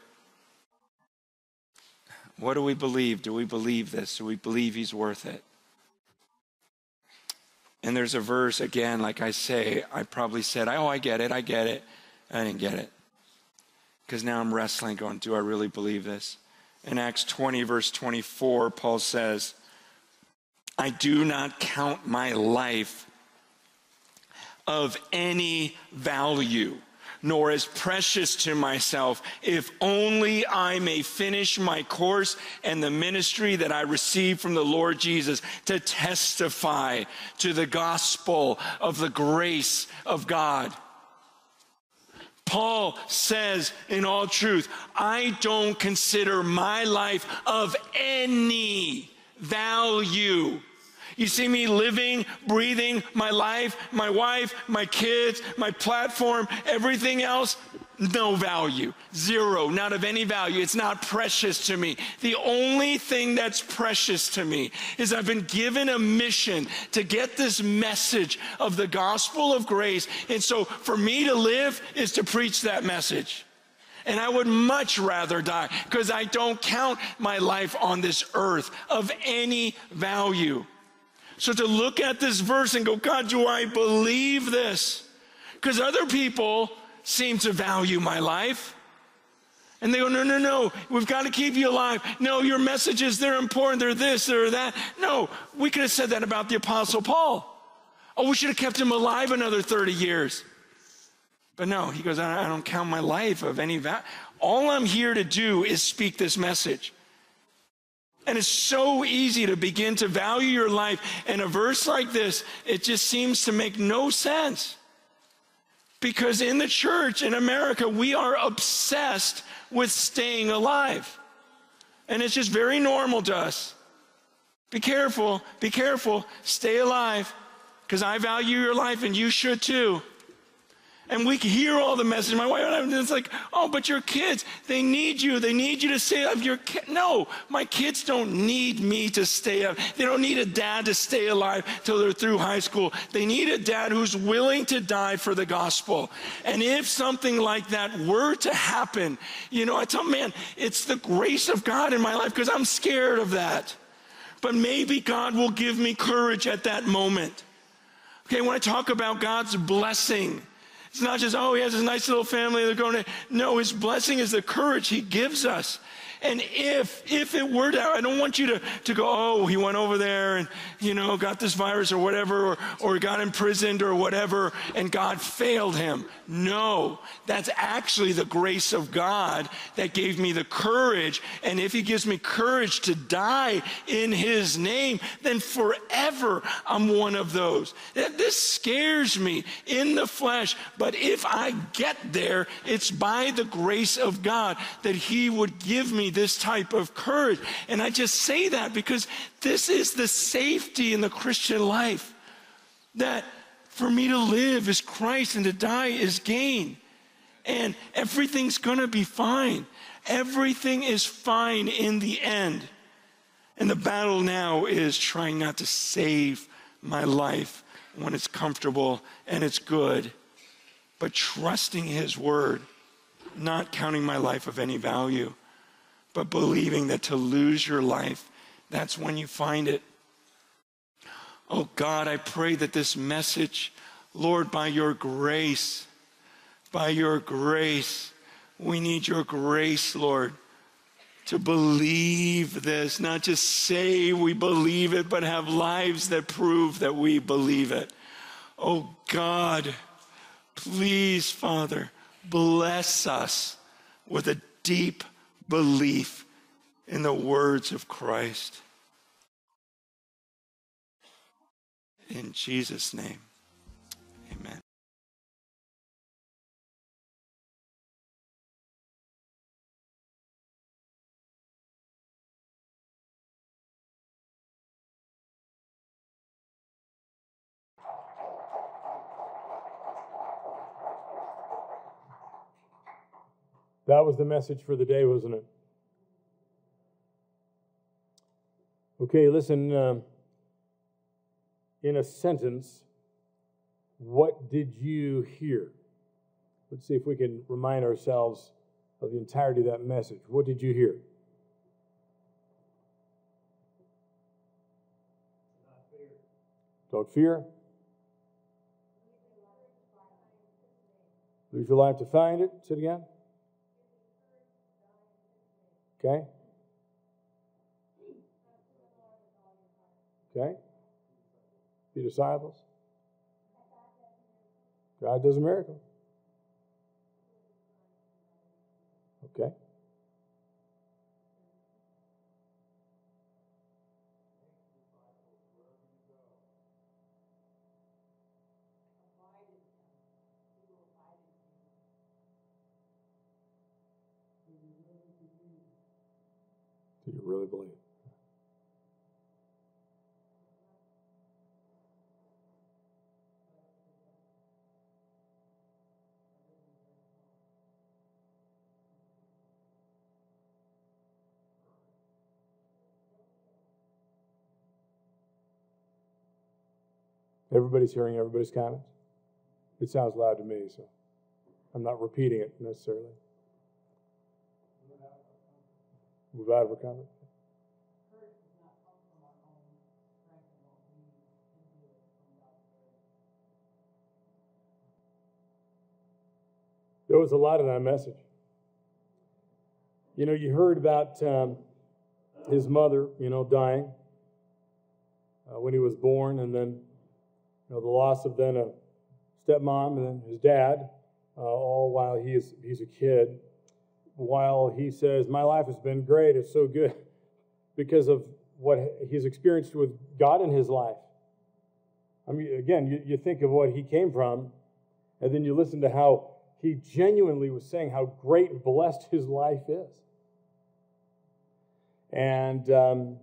What do we believe? Do we believe this? Do we believe he's worth it? And there's a verse, again, like I say, I probably said, oh, I get it. I didn't get it. Because now I'm wrestling going, do I really believe this? In Acts 20, verse 24, Paul says, I do not count my life of any value, nor as precious to myself, if only I may finish my course and the ministry that I received from the Lord Jesus to testify to the gospel of the grace of God. Paul says, in all truth, I don't consider my life of any value. You see me living, breathing my life, my wife, my kids, my platform, everything else, no value, zero, not of any value. It's not precious to me. The only thing that's precious to me is I've been given a mission to get this message of the gospel of grace. And so for me to live is to preach that message. And I would much rather die because I don't count my life on this earth of any value. So to look at this verse and go, God, do I believe this? Because other people seem to value my life. And they go, no, we've got to keep you alive. No, your messages, they're important. They're this, they're that. No, we could have said that about the Apostle Paul. Oh, we should have kept him alive another 30 years. But no, he goes, I don't count my life of any value. All I'm here to do is speak this message. And it's so easy to begin to value your life. And a verse like this, it just seems to make no sense. Because in the church in America, we are obsessed with staying alive. And it's just very normal to us. Be careful, stay alive. Because I value your life and you should too. And we can hear all the message. My wife and I, it's like, oh, but your kids, they need you. They need you to stay up. No, my kids don't need me to stay up. They don't need a dad to stay alive till they're through high school. They need a dad who's willing to die for the gospel. And if something like that were to happen, you know, I tell them, man, it's the grace of God in my life because I'm scared of that. But maybe God will give me courage at that moment. Okay, when I talk about God's blessing, it's not just, oh, he has this nice little family, they're going to, no, his blessing is the courage he gives us. And if it were to, I don't want you to go, oh, he went over there and, you know, got this virus or whatever, or got imprisoned or whatever, and God failed him. No, that's actually the grace of God that gave me the courage. And if he gives me courage to die in his name, then forever I'm one of those. This scares me in the flesh, but if I get there, it's by the grace of God that he would give me this type of courage. And I just say that because this is the safety in the Christian life, that for me to live is Christ and to die is gain. And everything's going to be fine. Everything is fine in the end. And the battle now is trying not to save my life when it's comfortable and it's good, but trusting his word, not counting my life of any value, but believing that to lose your life, that's when you find it. Oh God, I pray that this message Lord, by your grace, we need your grace, Lord, to believe this, not just say we believe it, but have lives that prove that we believe it. Oh God, please, Father, bless us with a deep belief in the words of Christ. In Jesus' name, amen. That was the message for the day, wasn't it? Okay, listen, in a sentence, what did you hear? Let's see if we can remind ourselves of the entirety of that message. What did you hear? Don't fear. Lose your life to find it. Say it again. Okay. Okay. Be disciples. God does a miracle. Okay. Do you really believe? Everybody's hearing everybody's comments. It sounds loud to me, so I'm not repeating it necessarily. Move out of our comfort. There was a lot in that message. You know, you heard about his mother, you know, dying when he was born, and then you know, the loss of then a stepmom and then his dad, all while he's a kid. While he says, my life has been great, it's so good, because of what he's experienced with God in his life. I mean, again, you think of what he came from, and then you listen to how he genuinely was saying how great and blessed his life is. And,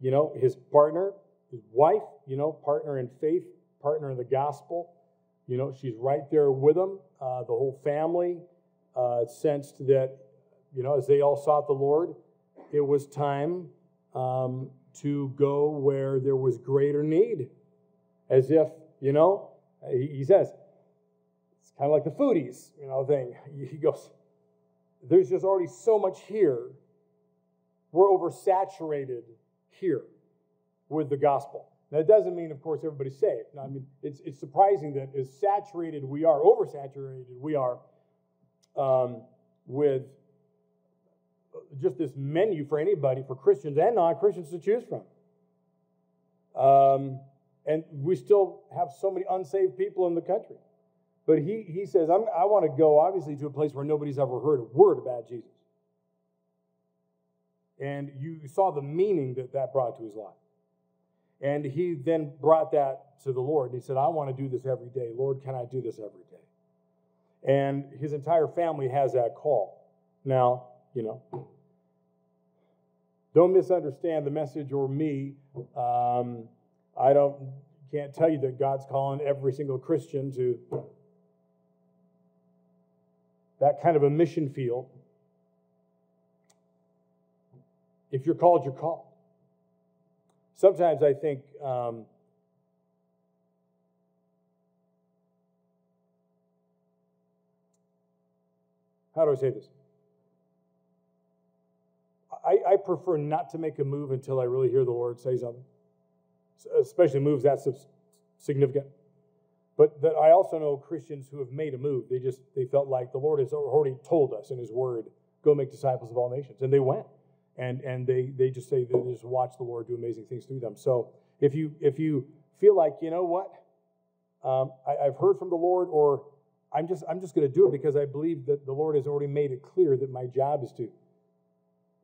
you know, his partner, his wife, you know, partner in faith, partner in the gospel. You know, she's right there with him. The whole family sensed that, you know, as they all sought the Lord, it was time to go where there was greater need. As if, you know, he says, it's kind of like the foodies, you know, thing. He goes, there's just already so much here. We're oversaturated here with the gospel. Now, it doesn't mean, of course, everybody's saved. No, I mean, it's surprising that as saturated we are, oversaturated we are, with just this menu for anybody, for Christians and non-Christians to choose from. And we still have so many unsaved people in the country. But he says, I want to go, obviously, to a place where nobody's ever heard a word about Jesus. And you saw the meaning that that brought to his life. And he then brought that to the Lord. And he said, I want to do this every day. Lord, can I do this every day? And his entire family has that call. Now, you know, don't misunderstand the message or me. I can't tell you that God's calling every single Christian to that kind of a mission field. If you're called, you're called. Sometimes I think how do I say this? I prefer not to make a move until I really hear the Lord say something, especially moves that significant. But that I also know Christians who have made a move. They felt like the Lord has already told us in His Word, go make disciples of all nations. And they went. And they just say, they just watch the Lord do amazing things through them. So if you feel like, you know what, I've heard from the Lord, or I'm just going to do it because I believe that the Lord has already made it clear that my job is to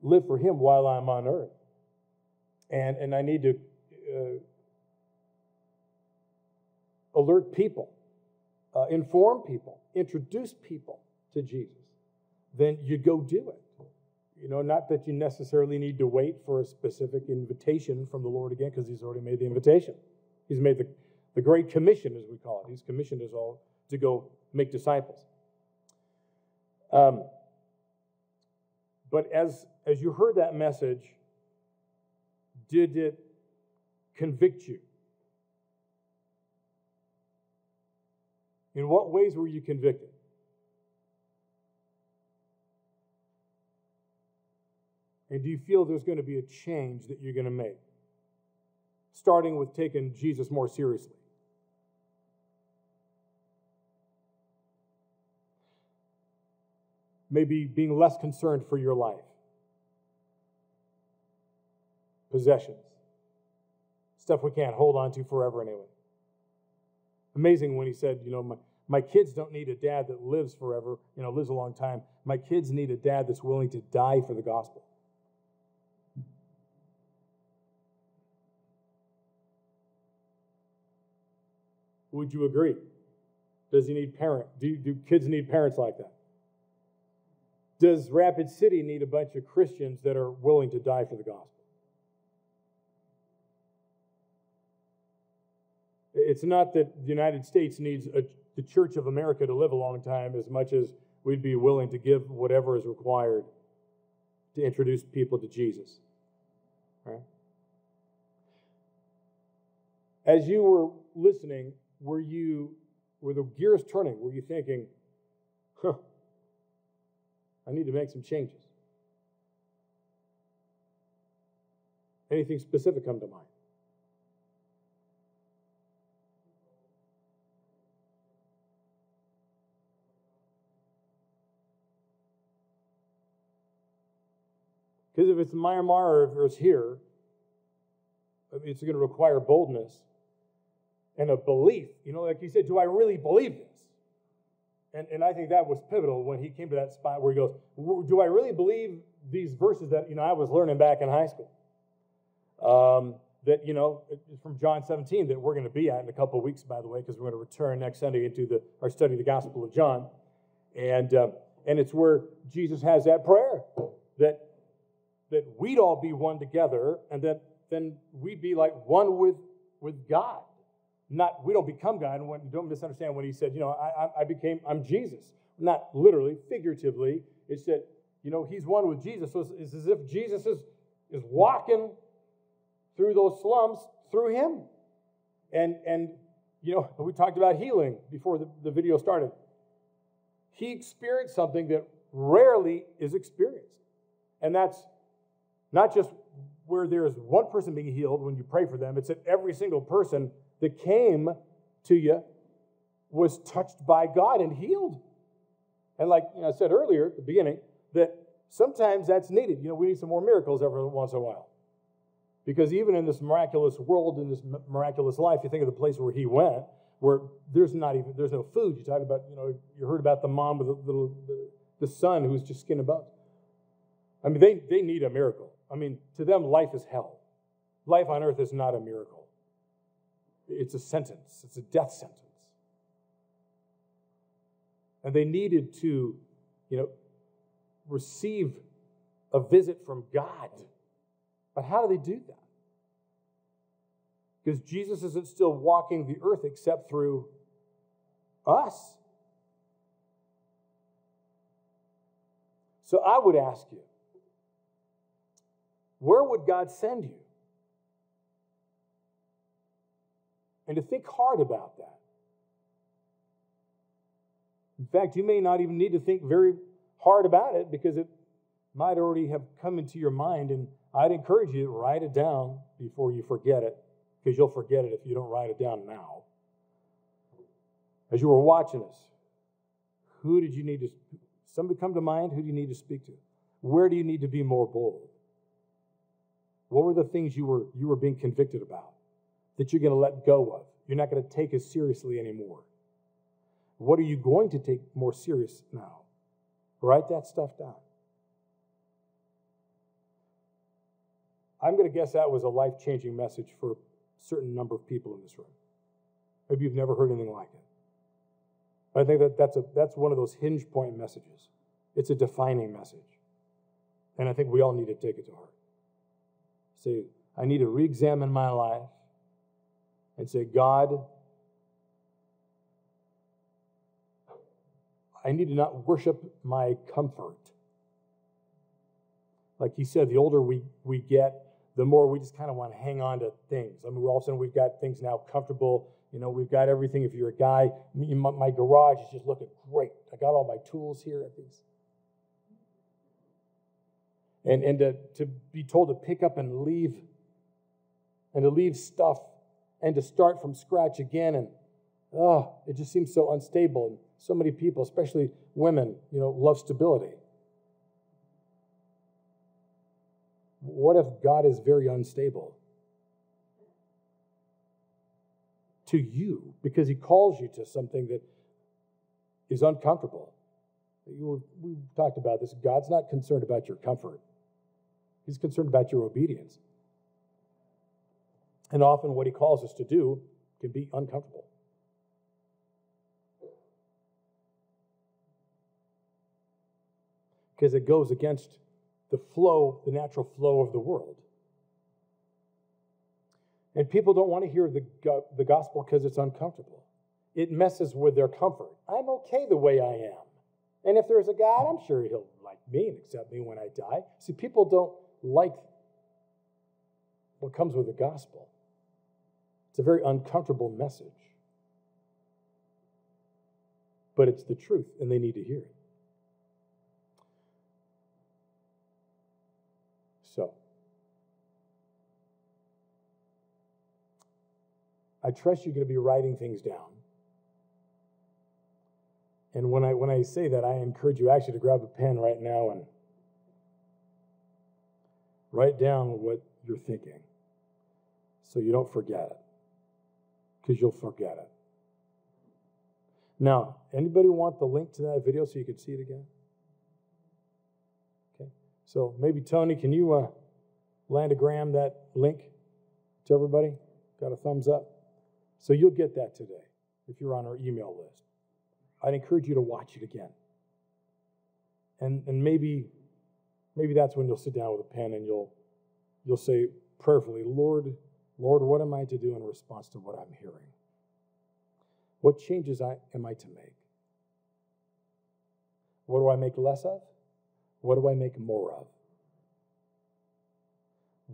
live for Him while I'm on earth. And I need to alert people, inform people, introduce people to Jesus. Then you go do it. You know, not that you necessarily need to wait for a specific invitation from the Lord again, because He's already made the invitation. He's made the Great Commission, as we call it. He's commissioned us all to go make disciples. But as you heard that message, did it convict you? In what ways were you convicted? And do you feel there's going to be a change that you're going to make? Starting with taking Jesus more seriously. Maybe being less concerned for your life. Possessions. Stuff we can't hold on to forever anyway. Amazing when he said, you know, my kids don't need a dad that lives forever, you know, lives a long time. My kids need a dad that's willing to die for the gospel. Would you agree? Does he need parent? Do kids need parents like that? Does Rapid City need a bunch of Christians that are willing to die for the gospel? It's not that the United States needs the Church of America to live a long time as much as we'd be willing to give whatever is required to introduce people to Jesus. Right? As you were listening, were the gears turning? Were you thinking, I need to make some changes? Anything specific come to mind? Because if it's Myanmar or if it's here, it's going to require boldness and a belief. You know, like you said, do I really believe this? And I think that was pivotal when he came to that spot where he goes, do I really believe these verses that, you know, I was learning back in high school? That, you know, from John 17 that we're going to be at in a couple of weeks, by the way, because we're going to return next Sunday into our study of the Gospel of John. And it's where Jesus has that prayer that we'd all be one together, and that then we'd be like one with God. Not, we don't become God, and don't misunderstand when he said, you know, I'm Jesus. Not literally, figuratively. It's that, you know, he's one with Jesus. So it's as if Jesus is walking through those slums through him. And you know, we talked about healing before the video started. He experienced something that rarely is experienced. And that's not just where there's one person being healed when you pray for them. It's that every single person that came to you was touched by God and healed. And like, you know, I said earlier at the beginning, that sometimes that's needed. You know, we need some more miracles every once in a while. Because even in this miraculous world, in this miraculous life, you think of the place where he went, where there's no food. You talked about, you know, you heard about the mom with the son who's just skin and bones. I mean, they need a miracle. I mean, to them, life is hell. Life on earth is not a miracle. It's a sentence. It's a death sentence. And they needed to, you know, receive a visit from God. But how do they do that? Because Jesus isn't still walking the earth except through us. So I would ask you, where would God send you? And to think hard about that. In fact, you may not even need to think very hard about it, because it might already have come into your mind, and I'd encourage you to write it down before you forget it, because you'll forget it if you don't write it down now. As you were watching us, who did you need to, somebody come to mind? Who do you need to speak to? Where do you need to be more bold? What were the things you were being convicted about that you're going to let go of? You're not going to take as seriously anymore. What are you going to take more serious now? Write that stuff down. I'm going to guess that was a life-changing message for a certain number of people in this room. Maybe you've never heard anything like it. But I think that's one of those hinge point messages. It's a defining message. And I think we all need to take it to heart. Say, I need to re-examine my life and say, God, I need to not worship my comfort. Like he said, the older we get, the more we just kind of want to hang on to things. I mean, all of a sudden we've got things now comfortable. You know, we've got everything. If you're a guy, my garage is just looking great. I got all my tools here. And to be told to pick up and leave, and to leave stuff, and to start from scratch again. And, it just seems so unstable. And so many people, especially women, love stability. What if God is very unstable to you because he calls you to something that is uncomfortable? We talked about this. God's not concerned about your comfort. He's concerned about your obedience. And often what he calls us to do can be uncomfortable. Because it goes against the natural flow of the world. And people don't want to hear the gospel because it's uncomfortable. It messes with their comfort. I'm okay the way I am. And if there's a God, I'm sure he'll like me and accept me when I die. See, people don't like what comes with the gospel. It's a very uncomfortable message. But it's the truth, and they need to hear it. So, I trust you're going to be writing things down. And when I say that, I encourage you actually to grab a pen right now and write down what you're thinking so you don't forget it, because you'll forget it. Now, anybody want the link to that video so you can see it again? So maybe, Tony, can you land-a-gram that link to everybody? Got a thumbs up? So you'll get that today if you're on our email list. I'd encourage you to watch it again. And maybe that's when you'll sit down with a pen and you'll say prayerfully, Lord, what am I to do in response to what I'm hearing? What changes am I to make? What do I make less of? What do I make more of?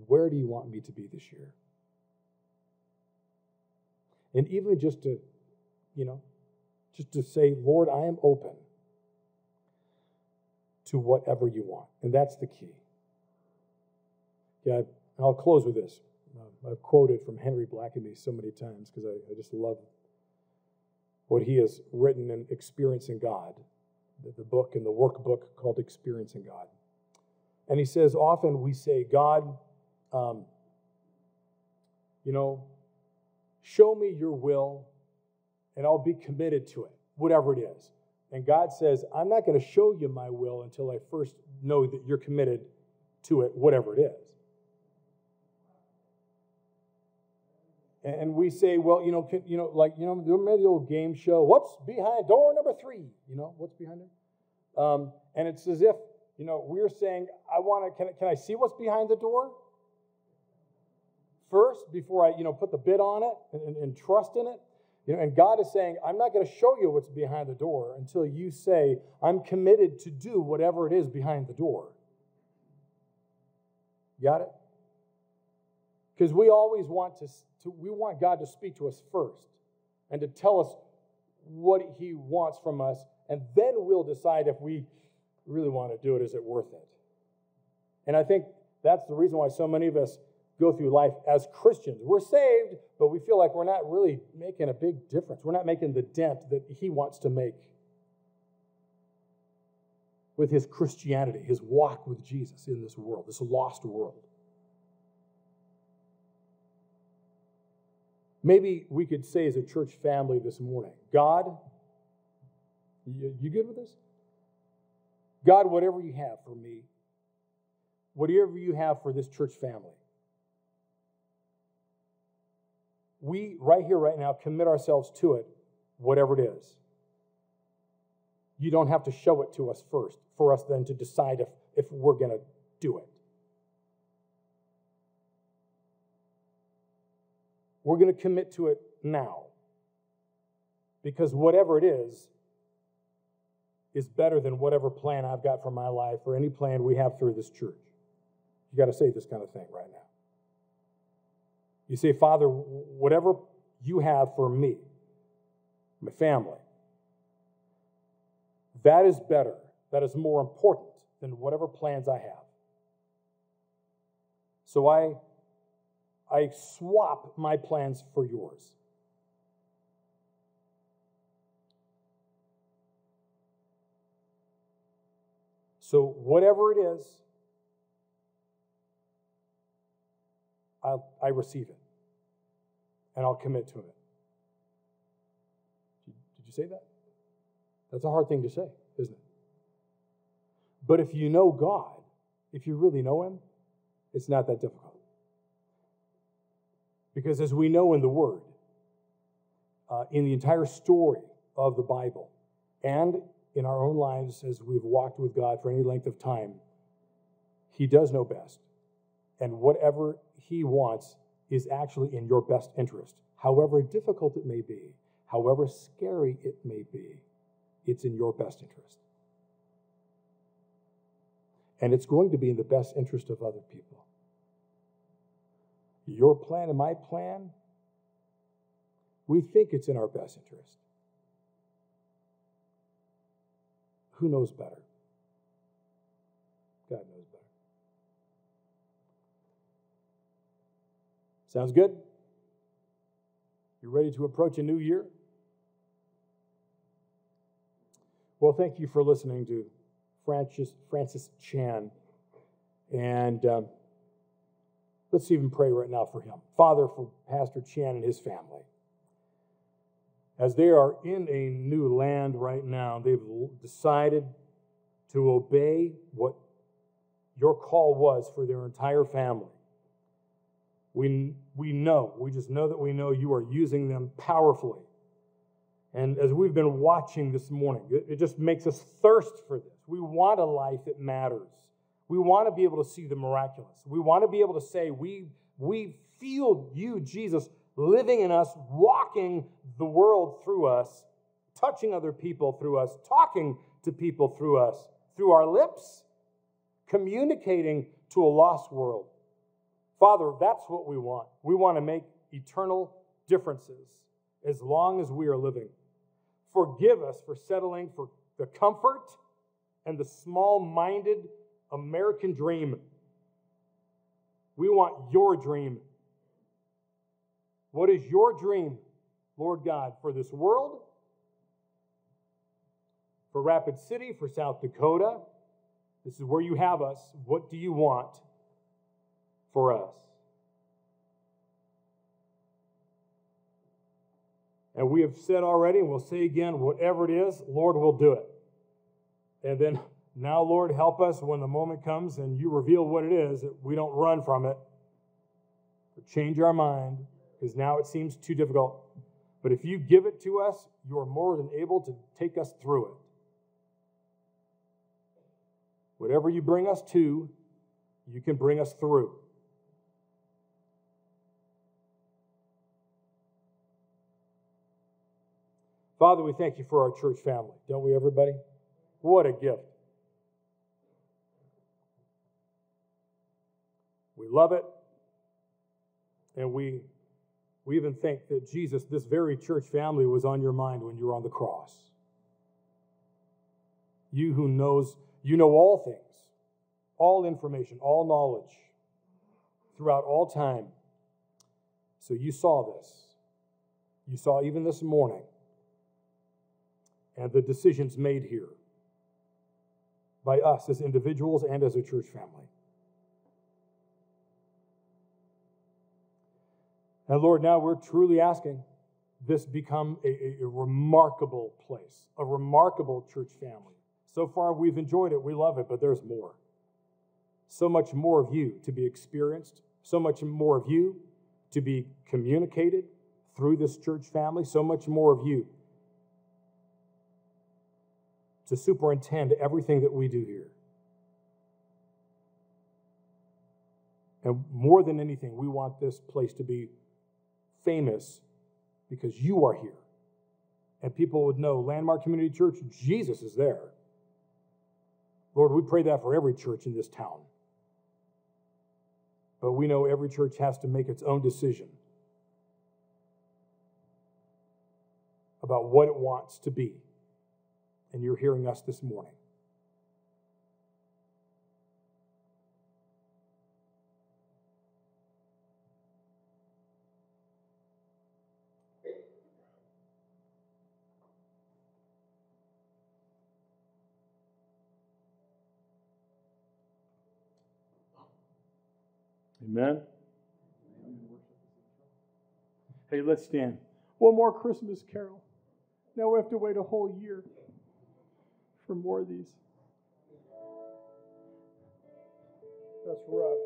Where do you want me to be this year? And even just to, say, Lord, I am open to whatever you want. And that's the key. Yeah, I'll close with this. I've quoted from Henry Blackaby so many times because I just love what he has written in Experiencing God, the book and the workbook called Experiencing God. And he says, often we say, God, show me your will and I'll be committed to it, whatever it is. And God says, I'm not going to show you my will until I first know that you're committed to it, whatever it is. And we say, well, remember the old game show, what's behind door number 3? What's behind it? And it's as if, we're saying, can I see what's behind the door first before I, put the bid on it and trust in it? And God is saying, I'm not going to show you what's behind the door until you say, I'm committed to do whatever it is behind the door. Got it? Because we always want God to speak to us first and to tell us what he wants from us, and then we'll decide if we really want to do it. Is it worth it? And I think that's the reason why so many of us go through life as Christians. We're saved, but we feel like we're not really making a big difference. We're not making the dent that he wants to make with his Christianity, his walk with Jesus in this world, this lost world. Maybe we could say as a church family this morning, God, you good with this? God, whatever you have for me, whatever you have for this church family, we right here, right now, commit ourselves to it, whatever it is. You don't have to show it to us first for us then to decide if we're going to do it. We're going to commit to it now because whatever it is better than whatever plan I've got for my life or any plan we have through this church. You got to say this kind of thing right now. You say, Father, whatever you have for me, my family, that is better, that is more important than whatever plans I have. So I swap my plans for yours. So whatever it is, I receive it, and I'll commit to it. Did you say that? That's a hard thing to say, isn't it? But if you know God, if you really know him, it's not that difficult. Because as we know in the Word, in the entire story of the Bible, and in our own lives as we've walked with God for any length of time, he does know best. And whatever he wants is actually in your best interest. However difficult it may be, however scary it may be, it's in your best interest. And it's going to be in the best interest of other people. Your plan and my plan, we think it's in our best interest. Who knows better? God knows better. Sounds good? You ready to approach a new year? Well, thank you for listening to Francis Chan. And let's even pray right now for him. Father, for Pastor Chan and his family. As they are in a new land right now, they've decided to obey what your call was for their entire family. We just know that you are using them powerfully. And as we've been watching this morning, it just makes us thirst for this. We want a life that matters. We want to be able to see the miraculous. We want to be able to say, we feel you, Jesus, living in us, walking the world through us, touching other people through us, talking to people through us, through our lips, communicating to a lost world. Father, that's what we want. We want to make eternal differences as long as we are living. Forgive us for settling for the comfort and the small-minded American dream. We want your dream. What is your dream, Lord God, for this world, for Rapid City, for South Dakota? This is where you have us. What do you want for us? And we have said already, and we'll say again, whatever it is, Lord, we'll do it. And then now, Lord, help us when the moment comes and you reveal what it is, that we don't run from it or change our mind, because now it seems too difficult. But if you give it to us, you are more than able to take us through it. Whatever you bring us to, you can bring us through. Father, we thank you for our church family. Don't we, everybody? What a gift. We love it. And we even think that Jesus, this very church family, was on your mind when you were on the cross. You who knows, you know all things, all information, all knowledge. throughout all time. So you saw this. You saw even this morning. And the decisions made here by us as individuals and as a church family. And Lord, now we're truly asking this become a remarkable place, a remarkable church family. So far, we've enjoyed it. We love it, but there's more. So much more of you to be experienced, so much more of you to be communicated through this church family, so much more of you to superintend everything that we do here. And more than anything, we want this place to be famous because you are here. And people would know Landmark Community Church, Jesus is there. Lord, we pray that for every church in this town. But we know every church has to make its own decision about what it wants to be. And you're hearing us this morning. Amen. Hey, let's stand. One more Christmas carol. Now we have to wait a whole year for more of these. That's rough.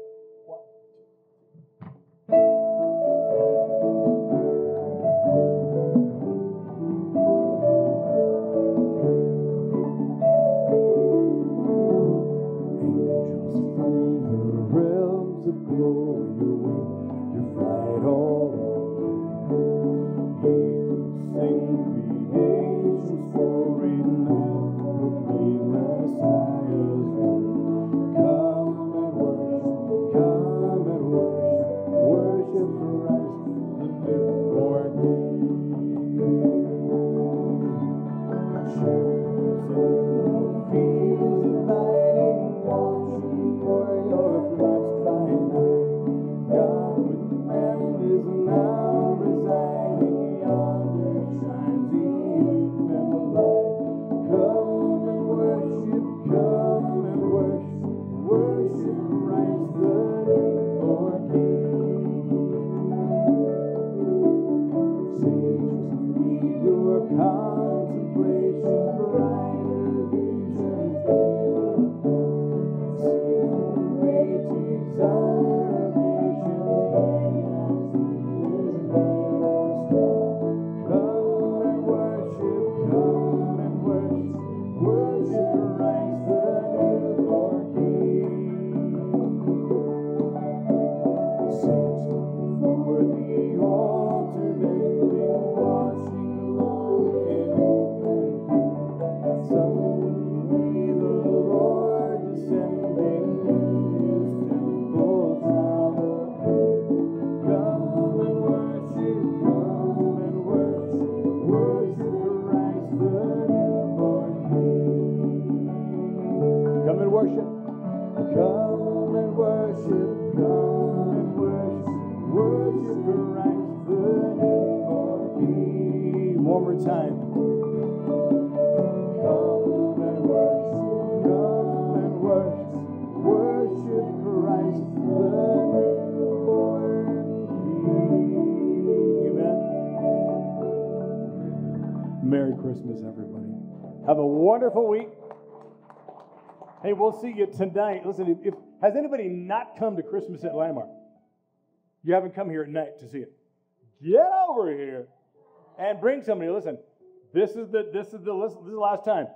Wonderful week. Hey, we'll see you tonight. Listen, has anybody not come to Christmas at Landmark? You haven't come here at night to see it. Get over here and bring somebody. Listen, this is the last time.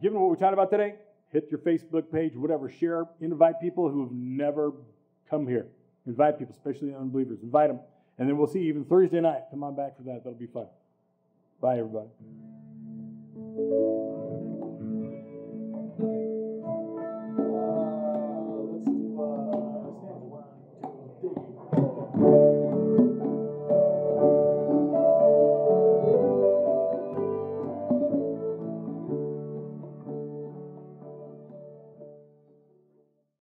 Given what we're talking about today, hit your Facebook page, whatever, share, invite people who have never come here. Invite people, especially unbelievers. Invite them, and then we'll see you even Thursday night. Come on back for that. That'll be fun. Bye, everybody.